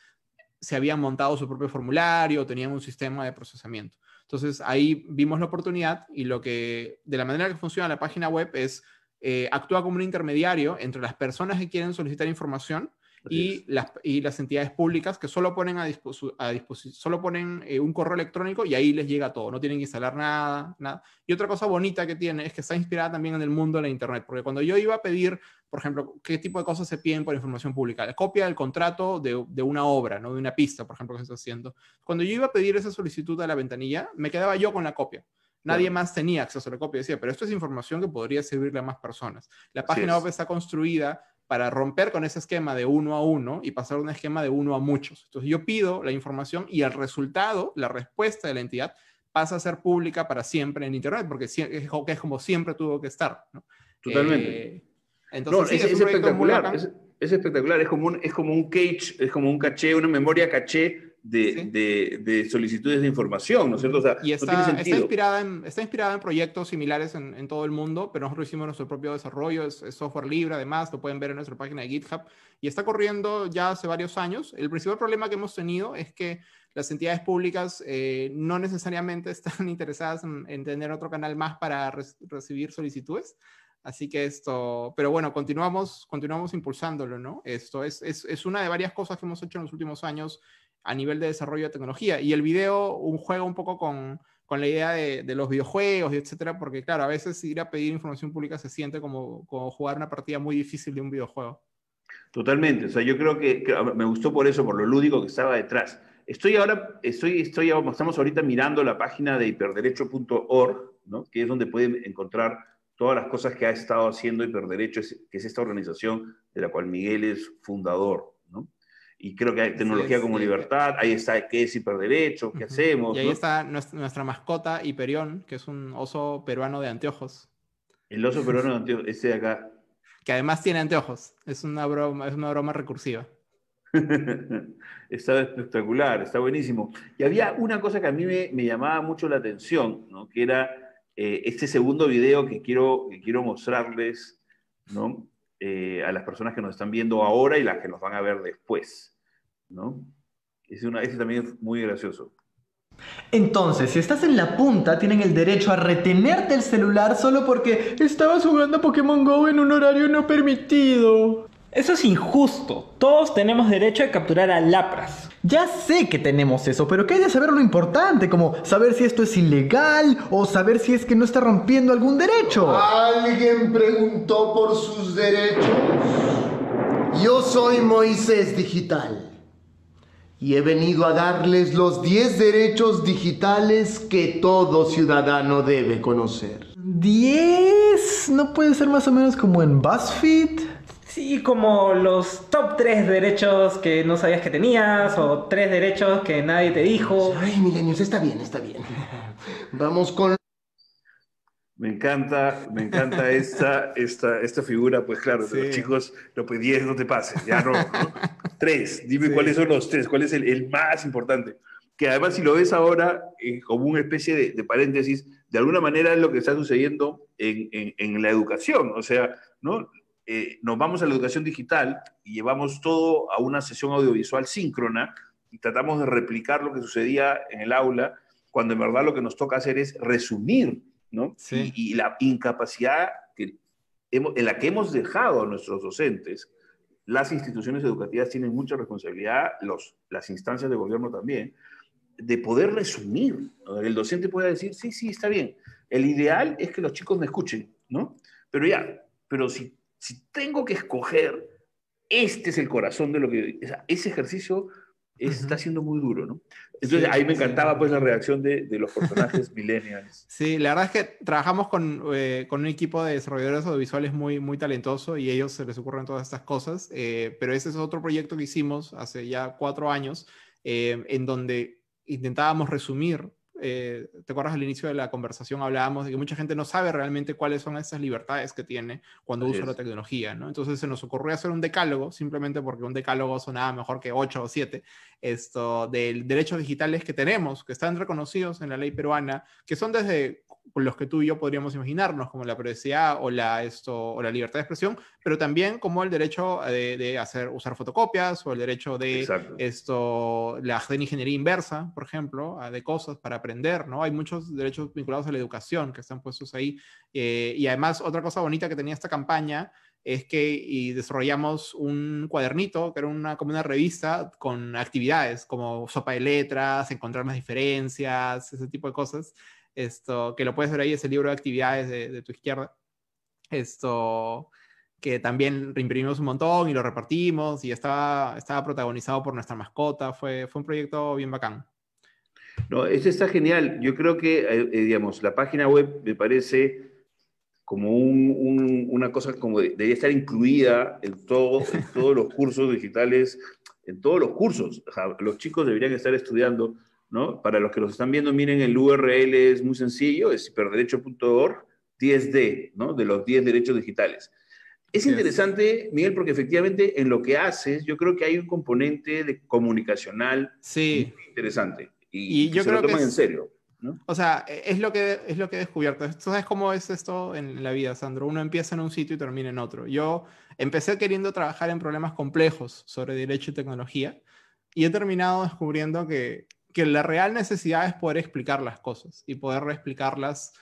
se habían montado su propio formulario o tenían un sistema de procesamiento. Entonces ahí vimos la oportunidad y lo que, de la manera que funciona la página web es Eh, actúa como un intermediario entre las personas que quieren solicitar información y las, y las entidades públicas que solo ponen, a disposi- a disposi- solo ponen eh, un correo electrónico y ahí les llega todo, no tienen que instalar nada, nada. Y otra cosa bonita que tiene es que está inspirada también en el mundo de la internet, porque cuando yo iba a pedir, por ejemplo, qué tipo de cosas se piden por información pública, la copia del contrato de, de una obra, ¿no? De una pista, por ejemplo, que se está haciendo. Cuando yo iba a pedir esa solicitud a la ventanilla, me quedaba yo con la copia. Nadie más tenía acceso a la copia. Decía, pero esto es información que podría servirle a más personas. La página web está construida para romper con ese esquema de uno a uno y pasar a un esquema de uno a muchos. Entonces yo pido la información y el resultado, la respuesta de la entidad, pasa a ser pública para siempre en internet, porque es como siempre tuvo que estar, ¿no? Totalmente. Eh, entonces, no, sí, es, es, es espectacular. Es, es espectacular. Es como un, es como un cache, es como un caché, una memoria caché. De, sí. de, de solicitudes de información, ¿no es cierto? O sea, y está, no tiene sentido. Está inspirada en, está inspirada en proyectos similares en, en todo el mundo, pero nosotros hicimos nuestro propio desarrollo, es, es software libre, además, lo pueden ver en nuestra página de GitHub, y está corriendo ya hace varios años. El principal problema que hemos tenido es que las entidades públicas eh, no necesariamente están interesadas en, en tener otro canal más para re, recibir solicitudes. Así que esto, pero bueno, continuamos, continuamos impulsándolo, ¿no? Esto es, es, es una de varias cosas que hemos hecho en los últimos años a nivel de desarrollo de tecnología. Y el video, un juego un poco con, con la idea de, de los videojuegos, etcétera, porque claro, a veces ir a pedir información pública se siente como, como jugar una partida muy difícil de un videojuego. Totalmente. O sea, yo creo que, que me gustó por eso, por lo lúdico que estaba detrás. Estoy ahora, estoy, estoy, estamos ahorita mirando la página de hiperderecho punto org, ¿no? Que es donde pueden encontrar todas las cosas que ha estado haciendo Hiperderecho, que es esta organización de la cual Miguel es fundador, ¿no? Y creo que hay tecnología sí, como sí. libertad, ahí está qué es hiperderecho, qué uh-huh. hacemos. Y ahí ¿no? está nuestra, nuestra mascota Hiperión, que es un oso peruano de anteojos. El oso peruano de anteojos, este de acá. Que además tiene anteojos, es una broma, es una broma recursiva. Está espectacular, está buenísimo. Y había una cosa que a mí me, me llamaba mucho la atención, ¿no? Que era eh, este segundo video que quiero, que quiero mostrarles, ¿no? Eh, a las personas que nos están viendo ahora y las que nos van a ver después, ¿no? Es una, ese también es muy gracioso. Entonces, si estás en la punta, tienen el derecho a retenerte el celular solo porque estabas jugando a Pokémon Go en un horario no permitido. Eso es injusto. Todos tenemos derecho a capturar a lapras. Ya sé que tenemos eso, pero que hay de saber lo importante, como saber si esto es ilegal o saber si es que no está rompiendo algún derecho. ¿Alguien preguntó por sus derechos? Yo soy Moisés Digital y he venido a darles los diez derechos digitales que todo ciudadano debe conocer. ¿diez? ¿No puede ser más o menos como en BuzzFeed? Sí, como los top tres derechos que no sabías que tenías o tres derechos que nadie te dijo. Ay, milenios, está bien, está bien. Vamos con... Me encanta, me encanta esta, esta, esta figura, pues claro, sí. Los chicos, no, pues diez no te pases, ya no, ¿no? Tres, dime sí. cuáles son los tres, cuál es el, el más importante. Que además si lo ves ahora eh, como una especie de, de paréntesis, de alguna manera es lo que está sucediendo en, en, en la educación, o sea, ¿no? Eh, nos vamos a la educación digital y llevamos todo a una sesión audiovisual síncrona y tratamos de replicar lo que sucedía en el aula, cuando en verdad lo que nos toca hacer es resumir, ¿no? Sí. Y, y la incapacidad que hemos, en la que hemos dejado a nuestros docentes, las instituciones educativas tienen mucha responsabilidad, los, las instancias de gobierno también, de poder resumir, ¿no? El docente puede decir, sí, sí, está bien. El ideal es que los chicos me escuchen, ¿no? Pero ya, pero si si tengo que escoger, este es el corazón de lo que... O sea, ese ejercicio es, uh-huh. está siendo muy duro, ¿no? Entonces, sí, ahí me encantaba sí. pues la reacción de, de los personajes millennials. Sí, la verdad es que trabajamos con, eh, con un equipo de desarrolladores audiovisuales muy, muy talentoso y a ellos se les ocurren todas estas cosas, eh, pero ese es otro proyecto que hicimos hace ya cuatro años, eh, en donde intentábamos resumir. Eh, ¿te acuerdas al inicio de la conversación? Hablábamos de que mucha gente no sabe realmente cuáles son esas libertades que tiene cuando usa la tecnología, ¿no? Entonces se nos ocurrió hacer un decálogo, simplemente porque un decálogo sonaba mejor que ocho o siete, esto, de derechos digitales que tenemos, que están reconocidos en la ley peruana, que son desde los que tú y yo podríamos imaginarnos, como la privacidad o la, esto, o la libertad de expresión, pero también como el derecho de, de hacer, usar fotocopias, o el derecho de esto, la ingeniería inversa, por ejemplo, de cosas para aprender, ¿no? Hay muchos derechos vinculados a la educación que están puestos ahí. Eh, y además, otra cosa bonita que tenía esta campaña es que y desarrollamos un cuadernito, que era una, como una revista con actividades, como sopa de letras, encontrar las diferencias, ese tipo de cosas. Esto, que lo puedes ver ahí, ese libro de actividades de, de tu izquierda, esto, que también reimprimimos un montón y lo repartimos, y estaba, estaba protagonizado por nuestra mascota. Fue, fue un proyecto bien bacán. No, eso está genial. Yo creo que, eh, digamos, la página web me parece como un, un, una cosa como de, debería estar incluida en, todo, en todos los cursos digitales, en todos los cursos. O sea, los chicos deberían estar estudiando, ¿no? Para los que los están viendo, miren, el U R L es muy sencillo, es hiperderecho punto org, diez D, ¿no? De los diez derechos digitales. Es sí, interesante, sí. Miguel, porque efectivamente en lo que haces, yo creo que hay un componente de comunicacional sí. muy interesante. Y, y yo se creo lo toman que es, en serio, ¿no? O sea, es lo que, es lo que he descubierto. Entonces, ¿cómo es esto en la vida, Sandro? Uno empieza en un sitio y termina en otro. Yo empecé queriendo trabajar en problemas complejos sobre derecho y tecnología, y he terminado descubriendo que que la real necesidad es poder explicar las cosas y poder reexplicarlas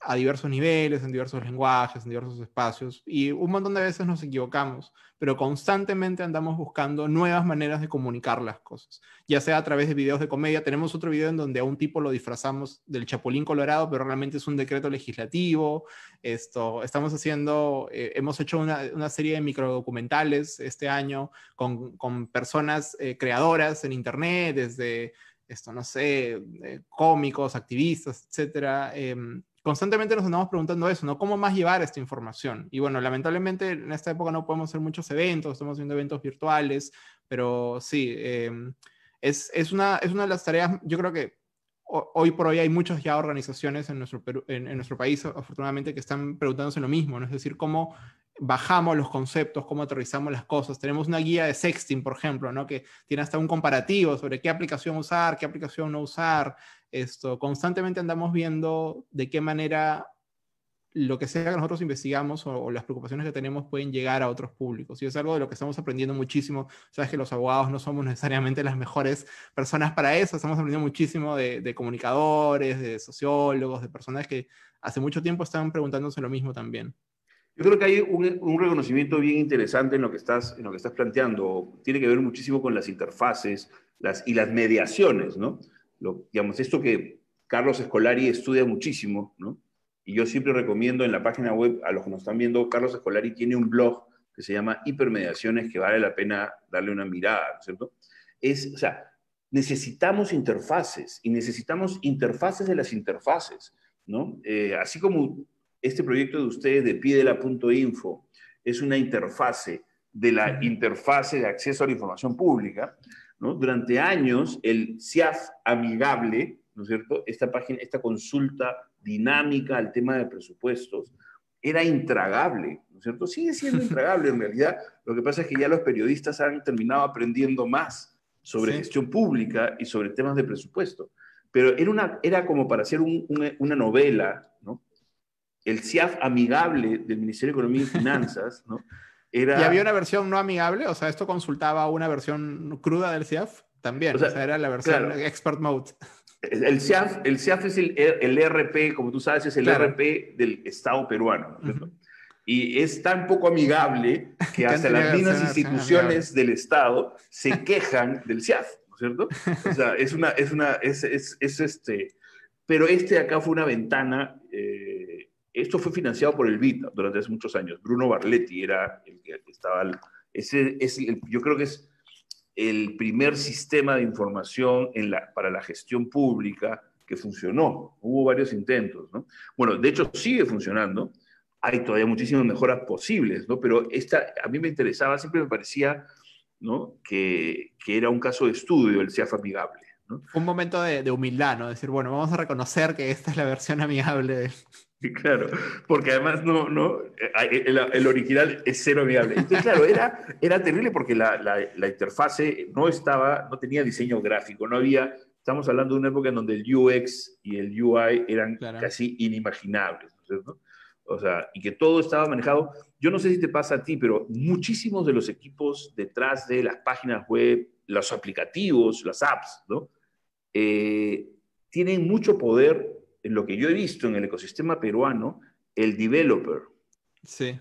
a diversos niveles, en diversos lenguajes, en diversos espacios, y un montón de veces nos equivocamos, pero constantemente andamos buscando nuevas maneras de comunicar las cosas, ya sea a través de videos de comedia. Tenemos otro video en donde a un tipo lo disfrazamos del Chapulín Colorado, pero realmente es un decreto legislativo. Esto, estamos haciendo, eh, hemos hecho una, una serie de microdocumentales este año con, con personas eh, creadoras en internet, desde esto, no sé, eh, cómicos, activistas, etcétera. Eh, constantemente nos andamos preguntando eso, ¿no? ¿Cómo más llevar esta información? Y bueno, lamentablemente en esta época no podemos hacer muchos eventos, estamos haciendo eventos virtuales, pero sí, eh, es, es, una, es una de las tareas, yo creo que hoy por hoy hay muchas ya organizaciones en nuestro, Perú, en, en nuestro país, afortunadamente, que están preguntándose lo mismo, ¿no? Es decir, ¿cómo bajamos los conceptos, cómo aterrizamos las cosas? Tenemos una guía de sexting, por ejemplo, ¿no? Que tiene hasta un comparativo sobre qué aplicación usar, qué aplicación no usar. Esto, constantemente andamos viendo de qué manera lo que sea que nosotros investigamos o, o las preocupaciones que tenemos pueden llegar a otros públicos. Y es algo de lo que estamos aprendiendo muchísimo. Sabes que los abogados no somos necesariamente las mejores personas para eso. Estamos aprendiendo muchísimo de, de comunicadores, de sociólogos, de personas que hace mucho tiempo estaban preguntándose lo mismo también. Yo creo que hay un, un reconocimiento bien interesante en lo que estás, en lo que estás planteando. Tiene que ver muchísimo con las interfaces las, y las mediaciones, ¿no? Lo, digamos, esto que Carlos Escolari estudia muchísimo, ¿no? Y yo siempre recomiendo en la página web, a los que nos están viendo, Carlos Escolari tiene un blog que se llama Hipermediaciones, que vale la pena darle una mirada, ¿no es cierto? Es, o sea, necesitamos interfaces, y necesitamos interfaces de las interfaces, ¿no? Eh, así como este proyecto de ustedes de Pídela punto info es una interfase de la interfase de acceso a la información pública, ¿no? Durante años, el S I A F amigable, ¿no es cierto? Esta página, esta consulta dinámica al tema de presupuestos, era intragable, ¿no es cierto? Sigue siendo intragable en realidad. Lo que pasa es que ya los periodistas han terminado aprendiendo más sobre sí. gestión pública y sobre temas de presupuesto. Pero era, una, era como para hacer un, una, una novela, ¿no? El S I A F amigable del Ministerio de Economía y Finanzas, ¿no? Era... ¿Y había una versión no amigable? O sea, ¿esto consultaba una versión cruda del S I A F? También, o sea, o sea era la versión claro. expert mode. El S I A F, el S I A F es el, el R P, como tú sabes, es el claro. R P del Estado peruano, ¿no? Uh-huh. Y es tan poco amigable que hasta las mismas instituciones del Estado se quejan del S I A F, ¿no es cierto? O sea, es una... Es una es, es, es este... Pero este de acá fue una ventana... Eh, Esto fue financiado por el B I T durante hace muchos años. Bruno Barletti era el que estaba... Ese, ese, el, yo creo que es el primer sistema de información en la, para la gestión pública que funcionó. Hubo varios intentos, ¿no? Bueno, de hecho sigue funcionando. Hay todavía muchísimas mejoras posibles, ¿no? Pero esta, a mí me interesaba, siempre me parecía, ¿no?, que, que era un caso de estudio el SIAF amigable, ¿no? Un momento de, de humildad, ¿no? Decir, bueno, vamos a reconocer que esta es la versión amigable de... Claro, porque además no, no, el, el original es cero amigable. Entonces, claro, era, era terrible porque la, la, la interfase no estaba, no tenía diseño gráfico, no había, estamos hablando de una época en donde el U X y el U I eran claro. casi inimaginables, ¿no? O sea, y que todo estaba manejado. Yo no sé si te pasa a ti, pero muchísimos de los equipos detrás de las páginas web, los aplicativos, las apps, ¿no? Eh, tienen mucho poder. En lo que yo he visto en el ecosistema peruano, el developer. Sí.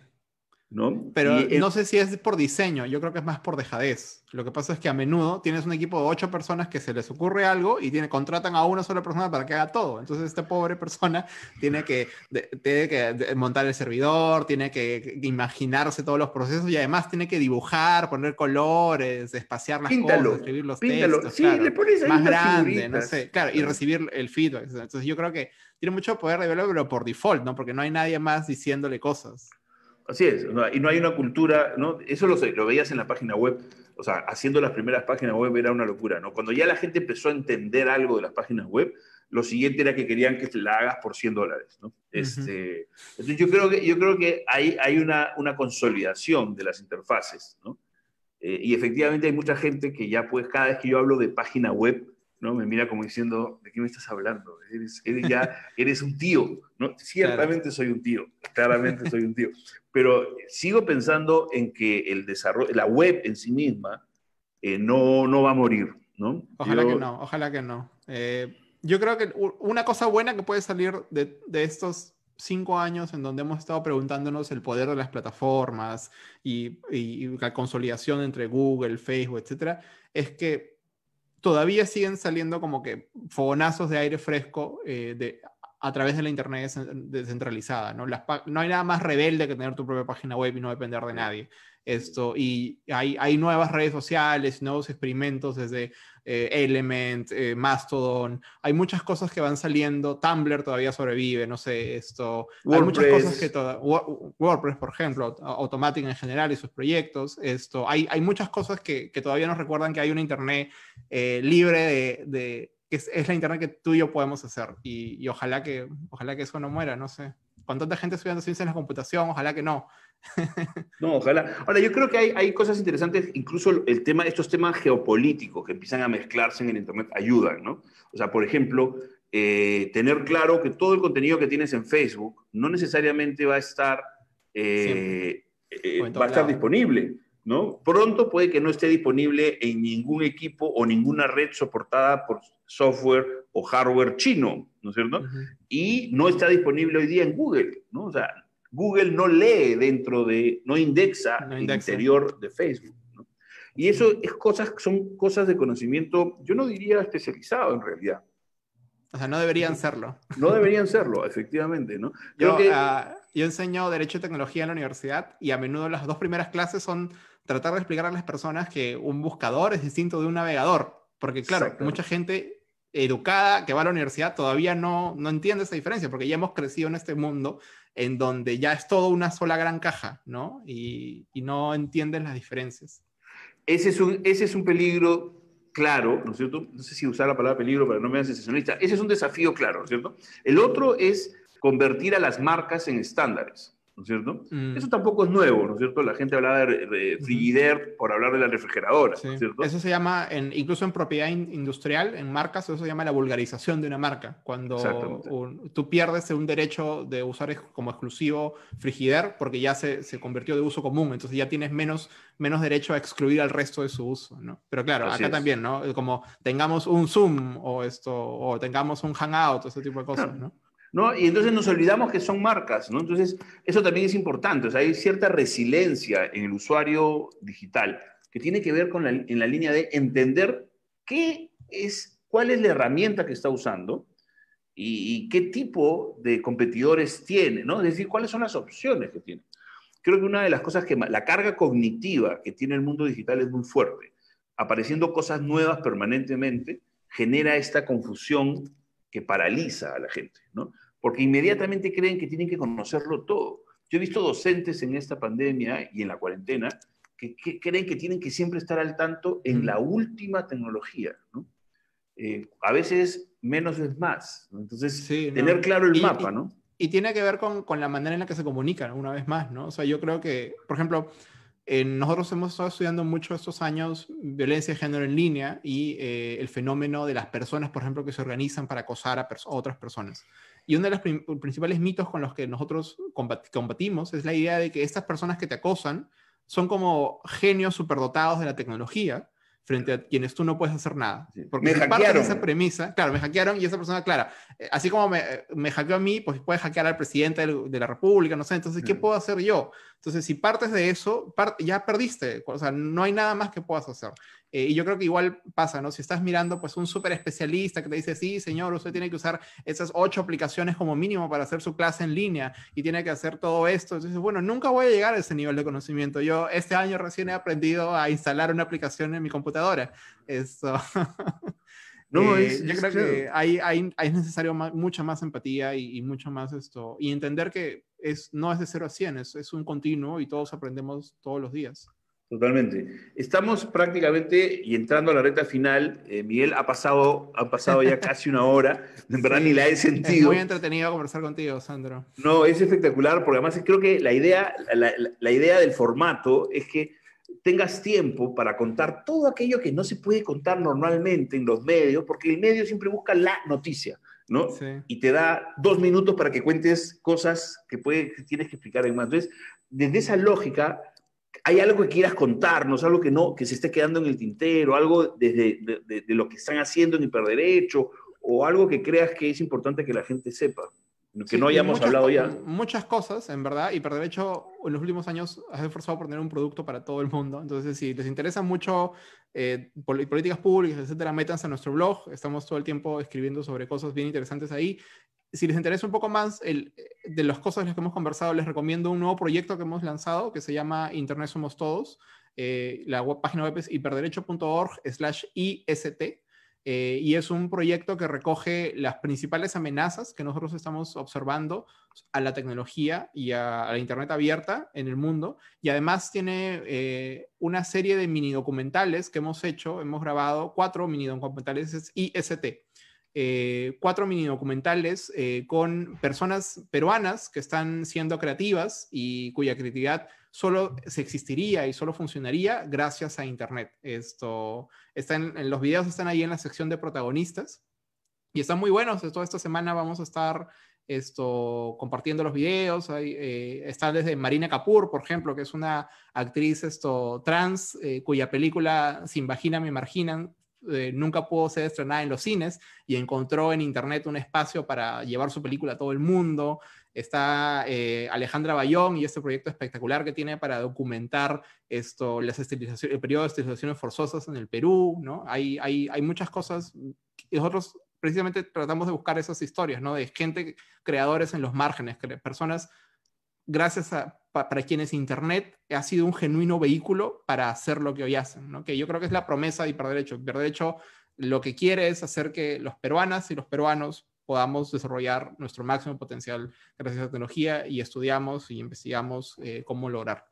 ¿No? Pero el... no sé si es por diseño, yo creo que es más por dejadez. Lo que pasa es que a menudo tienes un equipo de ocho personas que se les ocurre algo y tiene, contratan a una sola persona para que haga todo. Entonces esta pobre persona tiene que, de, tiene que montar el servidor, tiene que imaginarse todos los procesos y además tiene que dibujar, poner colores, espaciar las píntalo, cosas, escribir los píntalo. textos. Sí, claro, le pones ahí más grande, figuritas. no sé. Claro, y recibir el feedback. Entonces yo creo que tiene mucho poder de developer, pero por default, ¿no? Porque no hay nadie más diciéndole cosas. Así es, y no hay una cultura, ¿no? Eso lo, lo veías en la página web, o sea, haciendo las primeras páginas web era una locura, ¿no? Cuando ya la gente empezó a entender algo de las páginas web, lo siguiente era que querían que la hagas por cien dólares, ¿no? Este, uh-huh. Entonces yo creo que, yo creo que hay, hay una, una consolidación de las interfaces, ¿no? Eh, y efectivamente hay mucha gente que ya, pues, cada vez que yo hablo de página web, ¿no?, me mira como diciendo, ¿de qué me estás hablando? Eres, eres ya, eres un tío, ¿no? Ciertamente claro. soy un tío, claramente soy un tío. Pero sigo pensando en que el desarrollo, la web en sí misma, eh, no, no va a morir, ¿no? Ojalá yo... que no, ojalá que no. Eh, yo creo que una cosa buena que puede salir de, de estos cinco años en donde hemos estado preguntándonos el poder de las plataformas y, y, y la consolidación entre Google, Facebook, etcétera, es que todavía siguen saliendo como que fogonazos de aire fresco eh, de, a través de la internet descentralizada, ¿no? Las, no hay nada más rebelde que tener tu propia página web y no depender de nadie. Esto, y hay, hay nuevas redes sociales, nuevos experimentos desde eh, Element, eh, Mastodon, hay muchas cosas que van saliendo, Tumblr todavía sobrevive, no sé, esto... WordPress. Hay muchas cosas que... Toda, WordPress, por ejemplo, Automattic en general y sus proyectos, esto, hay, hay muchas cosas que, que todavía nos recuerdan que hay una internet eh, libre de... de que es, es la internet que tú y yo podemos hacer. Y, y ojalá, que, ojalá que eso no muera, no sé. Con tanta gente estudiando ciencias en la computación, ojalá que no. No, ojalá. Ahora, yo creo que hay, hay cosas interesantes, incluso el tema, estos temas geopolíticos que empiezan a mezclarse en el internet ayudan, ¿no? O sea, por ejemplo, eh, tener claro que todo el contenido que tienes en Facebook no necesariamente va a estar, eh, eh, va a estar disponible, ¿no? Pronto puede que no esté disponible en ningún equipo o ninguna red soportada por software o hardware chino, ¿no es cierto? Uh-huh. Y no está disponible hoy día en Google, ¿no? O sea, Google no lee dentro de, no indexa, no indexa. el interior de Facebook, ¿no? Y eso es cosas, son cosas de conocimiento, yo no diría especializado en realidad. O sea, no deberían serlo. No deberían serlo, efectivamente, ¿no? Yo, Creo que... uh, yo enseño Derecho y Tecnología en la universidad y a menudo las dos primeras clases son tratar de explicar a las personas que un buscador es distinto de un navegador. Porque claro, mucha gente educada que va a la universidad todavía no, no entiende esa diferencia, porque ya hemos crecido en este mundo en donde ya es todo una sola gran caja, ¿no? Y, y no entienden las diferencias. Ese es un, ese es un peligro... Claro, ¿no es cierto? No sé si usar la palabra peligro para no me hagan sensacionalista. Ese es un desafío claro, ¿no es cierto? El otro es convertir a las marcas en estándares, ¿no es cierto? Mm. Eso tampoco es nuevo, ¿no es cierto? La gente hablaba de frigider por hablar de la refrigeradora, sí. ¿no es cierto? Eso se llama, en, incluso en propiedad in, industrial, en marcas, eso se llama la vulgarización de una marca. Cuando un, tú pierdes un derecho de usar como exclusivo frigider porque ya se, se convirtió de uso común, entonces ya tienes menos... menos derecho a excluir al resto de su uso, ¿no? Pero claro, Así acá es. también, ¿no? Como tengamos un Zoom o esto, o tengamos un Hangout, ese tipo de cosas, ¿no? ¿No? Y entonces nos olvidamos que son marcas, ¿no? Entonces, eso también es importante. O sea, hay cierta resiliencia en el usuario digital que tiene que ver con la, en la línea de entender qué es, cuál es la herramienta que está usando y, y qué tipo de competidores tiene, ¿no? Es decir, cuáles son las opciones que tiene. Creo que una de las cosas que la carga cognitiva que tiene el mundo digital es muy fuerte. Apareciendo cosas nuevas permanentemente genera esta confusión que paraliza a la gente, ¿no? Porque inmediatamente creen que tienen que conocerlo todo. Yo he visto docentes en esta pandemia y en la cuarentena que, que creen que tienen que siempre estar al tanto en la última tecnología, ¿no? Eh, a veces menos es más. Entonces, sí, ¿no? Tener claro el y, mapa, y, ¿no? Y tiene que ver con, con la manera en la que se comunican, una vez más, ¿no? O sea, yo creo que, por ejemplo, eh, nosotros hemos estado estudiando mucho estos años violencia de género en línea y eh, el fenómeno de las personas, por ejemplo, que se organizan para acosar a, pers- a otras personas. Y uno de los prim- principales mitos con los que nosotros combat- combatimos es la idea de que estas personas que te acosan son como genios superdotados de la tecnología frente a quienes tú no puedes hacer nada. Porque me parte de esa premisa, claro, me hackearon y esa persona, claro, así como me, me hackeó a mí, pues puede hackear al presidente de la República, no sé, entonces, ¿qué mm. puedo hacer yo? Entonces, si partes de eso, part- ya perdiste, o sea, no hay nada más que puedas hacer. Eh, y yo creo que igual pasa, ¿no? Si estás mirando, pues, un súper especialista que te dice, sí, señor, usted tiene que usar esas ocho aplicaciones como mínimo para hacer su clase en línea y tiene que hacer todo esto. Entonces, bueno, nunca voy a llegar a ese nivel de conocimiento. Yo este año recién he aprendido a instalar una aplicación en mi computadora. Eso. No, eh, es, yo es creo claro. que hay, hay, hay necesario más, mucha más empatía y, y mucho más esto. Y entender que es, no es de cero a cien, es, es un continuo y todos aprendemos todos los días. Totalmente. Estamos prácticamente, y entrando a la recta final, eh, Miguel, ha pasado, ha pasado ya casi una hora, en verdad sí, ni la he sentido. Es muy entretenido conversar contigo, Sandro. No, es espectacular, porque además creo que la idea, la, la, la idea del formato es que tengas tiempo para contar todo aquello que no se puede contar normalmente en los medios, porque el medio siempre busca la noticia, ¿no? Sí. Y te da dos minutos para que cuentes cosas que, puedes, que tienes que explicar en más. Entonces, desde esa lógica... ¿Hay algo que quieras contarnos, algo que, no, que se esté quedando en el tintero, algo desde, de, de, de lo que están haciendo en Hiperderecho, o algo que creas que es importante que la gente sepa, que sí, no hayamos muchas, hablado ya? Muchas cosas, en verdad. Hiperderecho en los últimos años ha esforzado por tener un producto para todo el mundo. Entonces, si les interesa mucho eh, políticas públicas, etcétera, métanse a nuestro blog. Estamos todo el tiempo escribiendo sobre cosas bien interesantes ahí. Si les interesa un poco más el, de las cosas de las que hemos conversado, les recomiendo un nuevo proyecto que hemos lanzado que se llama Internet Somos Todos. Eh, la web, página web es hiperderecho punto org slash I S T eh, y es un proyecto que recoge las principales amenazas que nosotros estamos observando a la tecnología y a, a la Internet abierta en el mundo. Y además tiene eh, una serie de mini documentales que hemos hecho. Hemos grabado cuatro mini documentales I S T. Eh, cuatro mini documentales eh, con personas peruanas que están siendo creativas y cuya creatividad solo se existiría y solo funcionaría gracias a Internet. Esto, están, en los videos están ahí en la sección de protagonistas y están muy buenos. Toda esta semana vamos a estar esto, compartiendo los videos. Hay, eh, está desde Marina Kapur, por ejemplo, que es una actriz esto, trans eh, cuya película Sin Vagina Me Marginan Eh, nunca pudo ser estrenada en los cines y encontró en internet un espacio para llevar su película a todo el mundo. Está eh, Alejandra Bayón y este proyecto espectacular que tiene para documentar esto, las el periodo de esterilizaciones forzosas en el Perú, ¿no? Hay, hay, hay muchas cosas. Nosotros precisamente tratamos de buscar esas historias, ¿no? De gente, creadores en los márgenes, personas gracias a para quienes Internet ha sido un genuino vehículo para hacer lo que hoy hacen, ¿no? Que yo creo que es la promesa de Hiperderecho. Hiperderecho lo que quiere es hacer que los peruanas y los peruanos podamos desarrollar nuestro máximo potencial gracias a la tecnología y estudiamos y investigamos eh, cómo lograr.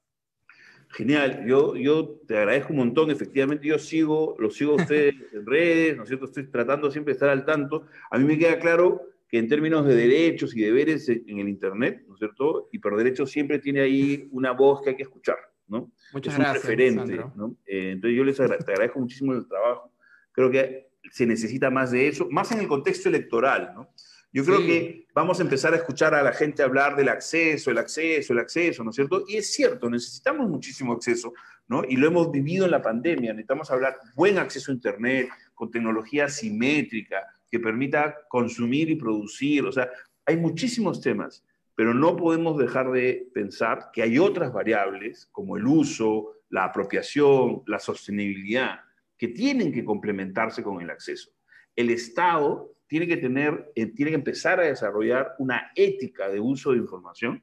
Genial, yo, yo te agradezco un montón. Efectivamente yo sigo, lo sigo a ustedes en redes, ¿no es cierto? Estoy tratando siempre de estar al tanto. A mí me queda claro que en términos de derechos y deberes en el Internet, ¿no es cierto? Hiperderecho siempre tiene ahí una voz que hay que escuchar, ¿no? Muchas gracias, es un referente, ¿no? Eh, entonces yo les agra- te agradezco muchísimo el trabajo. Creo que se necesita más de eso, más en el contexto electoral, ¿no? Yo creo sí. que vamos a empezar a escuchar a la gente hablar del acceso, el acceso, el acceso, ¿no es cierto? Y es cierto, necesitamos muchísimo acceso, ¿no? Y lo hemos vivido en la pandemia. Necesitamos hablar buen acceso a Internet, con tecnología simétrica, que permita consumir y producir. O sea, hay muchísimos temas, pero no podemos dejar de pensar que hay otras variables, como el uso, la apropiación, la sostenibilidad, que tienen que complementarse con el acceso. El Estado tiene que tener, eh, tiene que empezar a desarrollar una ética de uso de información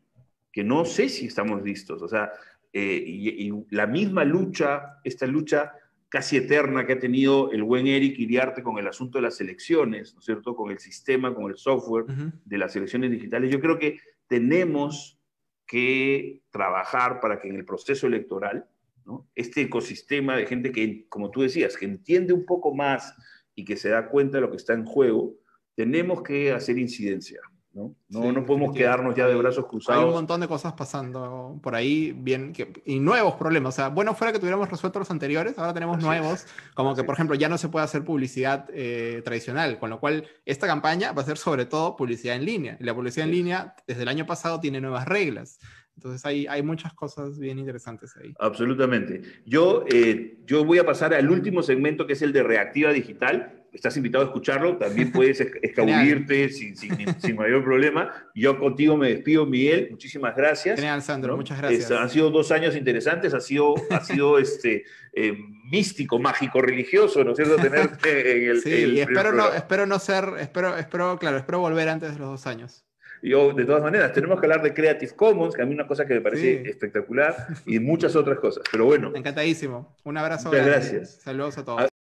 que no sé si estamos listos. O sea, eh, y, y la misma lucha, esta lucha casi eterna que ha tenido el buen Eric Iriarte con el asunto de las elecciones, ¿no es cierto?, con el sistema, con el software uh-huh. de las elecciones digitales. Yo creo que tenemos que trabajar para que en el proceso electoral, ¿no?, este ecosistema de gente que, como tú decías, que entiende un poco más y que se da cuenta de lo que está en juego, tenemos que hacer incidencia, ¿no? No, sí, no podemos quedarnos ya de brazos cruzados. Hay un montón de cosas pasando por ahí, bien, que, y nuevos problemas. O sea, bueno, fuera que tuviéramos resueltos los anteriores, ahora tenemos así nuevos, es. como así que, por ejemplo, ya no se puede hacer publicidad eh, tradicional, con lo cual esta campaña va a ser sobre todo publicidad en línea. Y la publicidad sí. en línea, desde el año pasado, tiene nuevas reglas. Entonces hay, hay muchas cosas bien interesantes ahí. Absolutamente. Yo, eh, yo voy a pasar al último segmento, que es el de Reactiva Digital. Estás invitado a escucharlo, también puedes escabullirte sin, sin, sin mayor problema. Yo contigo me despido, Miguel, muchísimas gracias. Genial, Sandro, ¿no? Muchas gracias. Es, han sido dos años interesantes, ha sido, ha sido este, eh, místico, mágico, religioso, ¿no es cierto? Tenerte en el... Sí, el, y espero, el no, espero no ser, espero, espero, claro, espero volver antes de los dos años. Yo, de todas maneras, tenemos que hablar de Creative Commons, que a mí es una cosa que me parece sí. espectacular, y muchas otras cosas, pero bueno. Encantadísimo. Un abrazo. Muchas grande. Gracias. Saludos a todos. A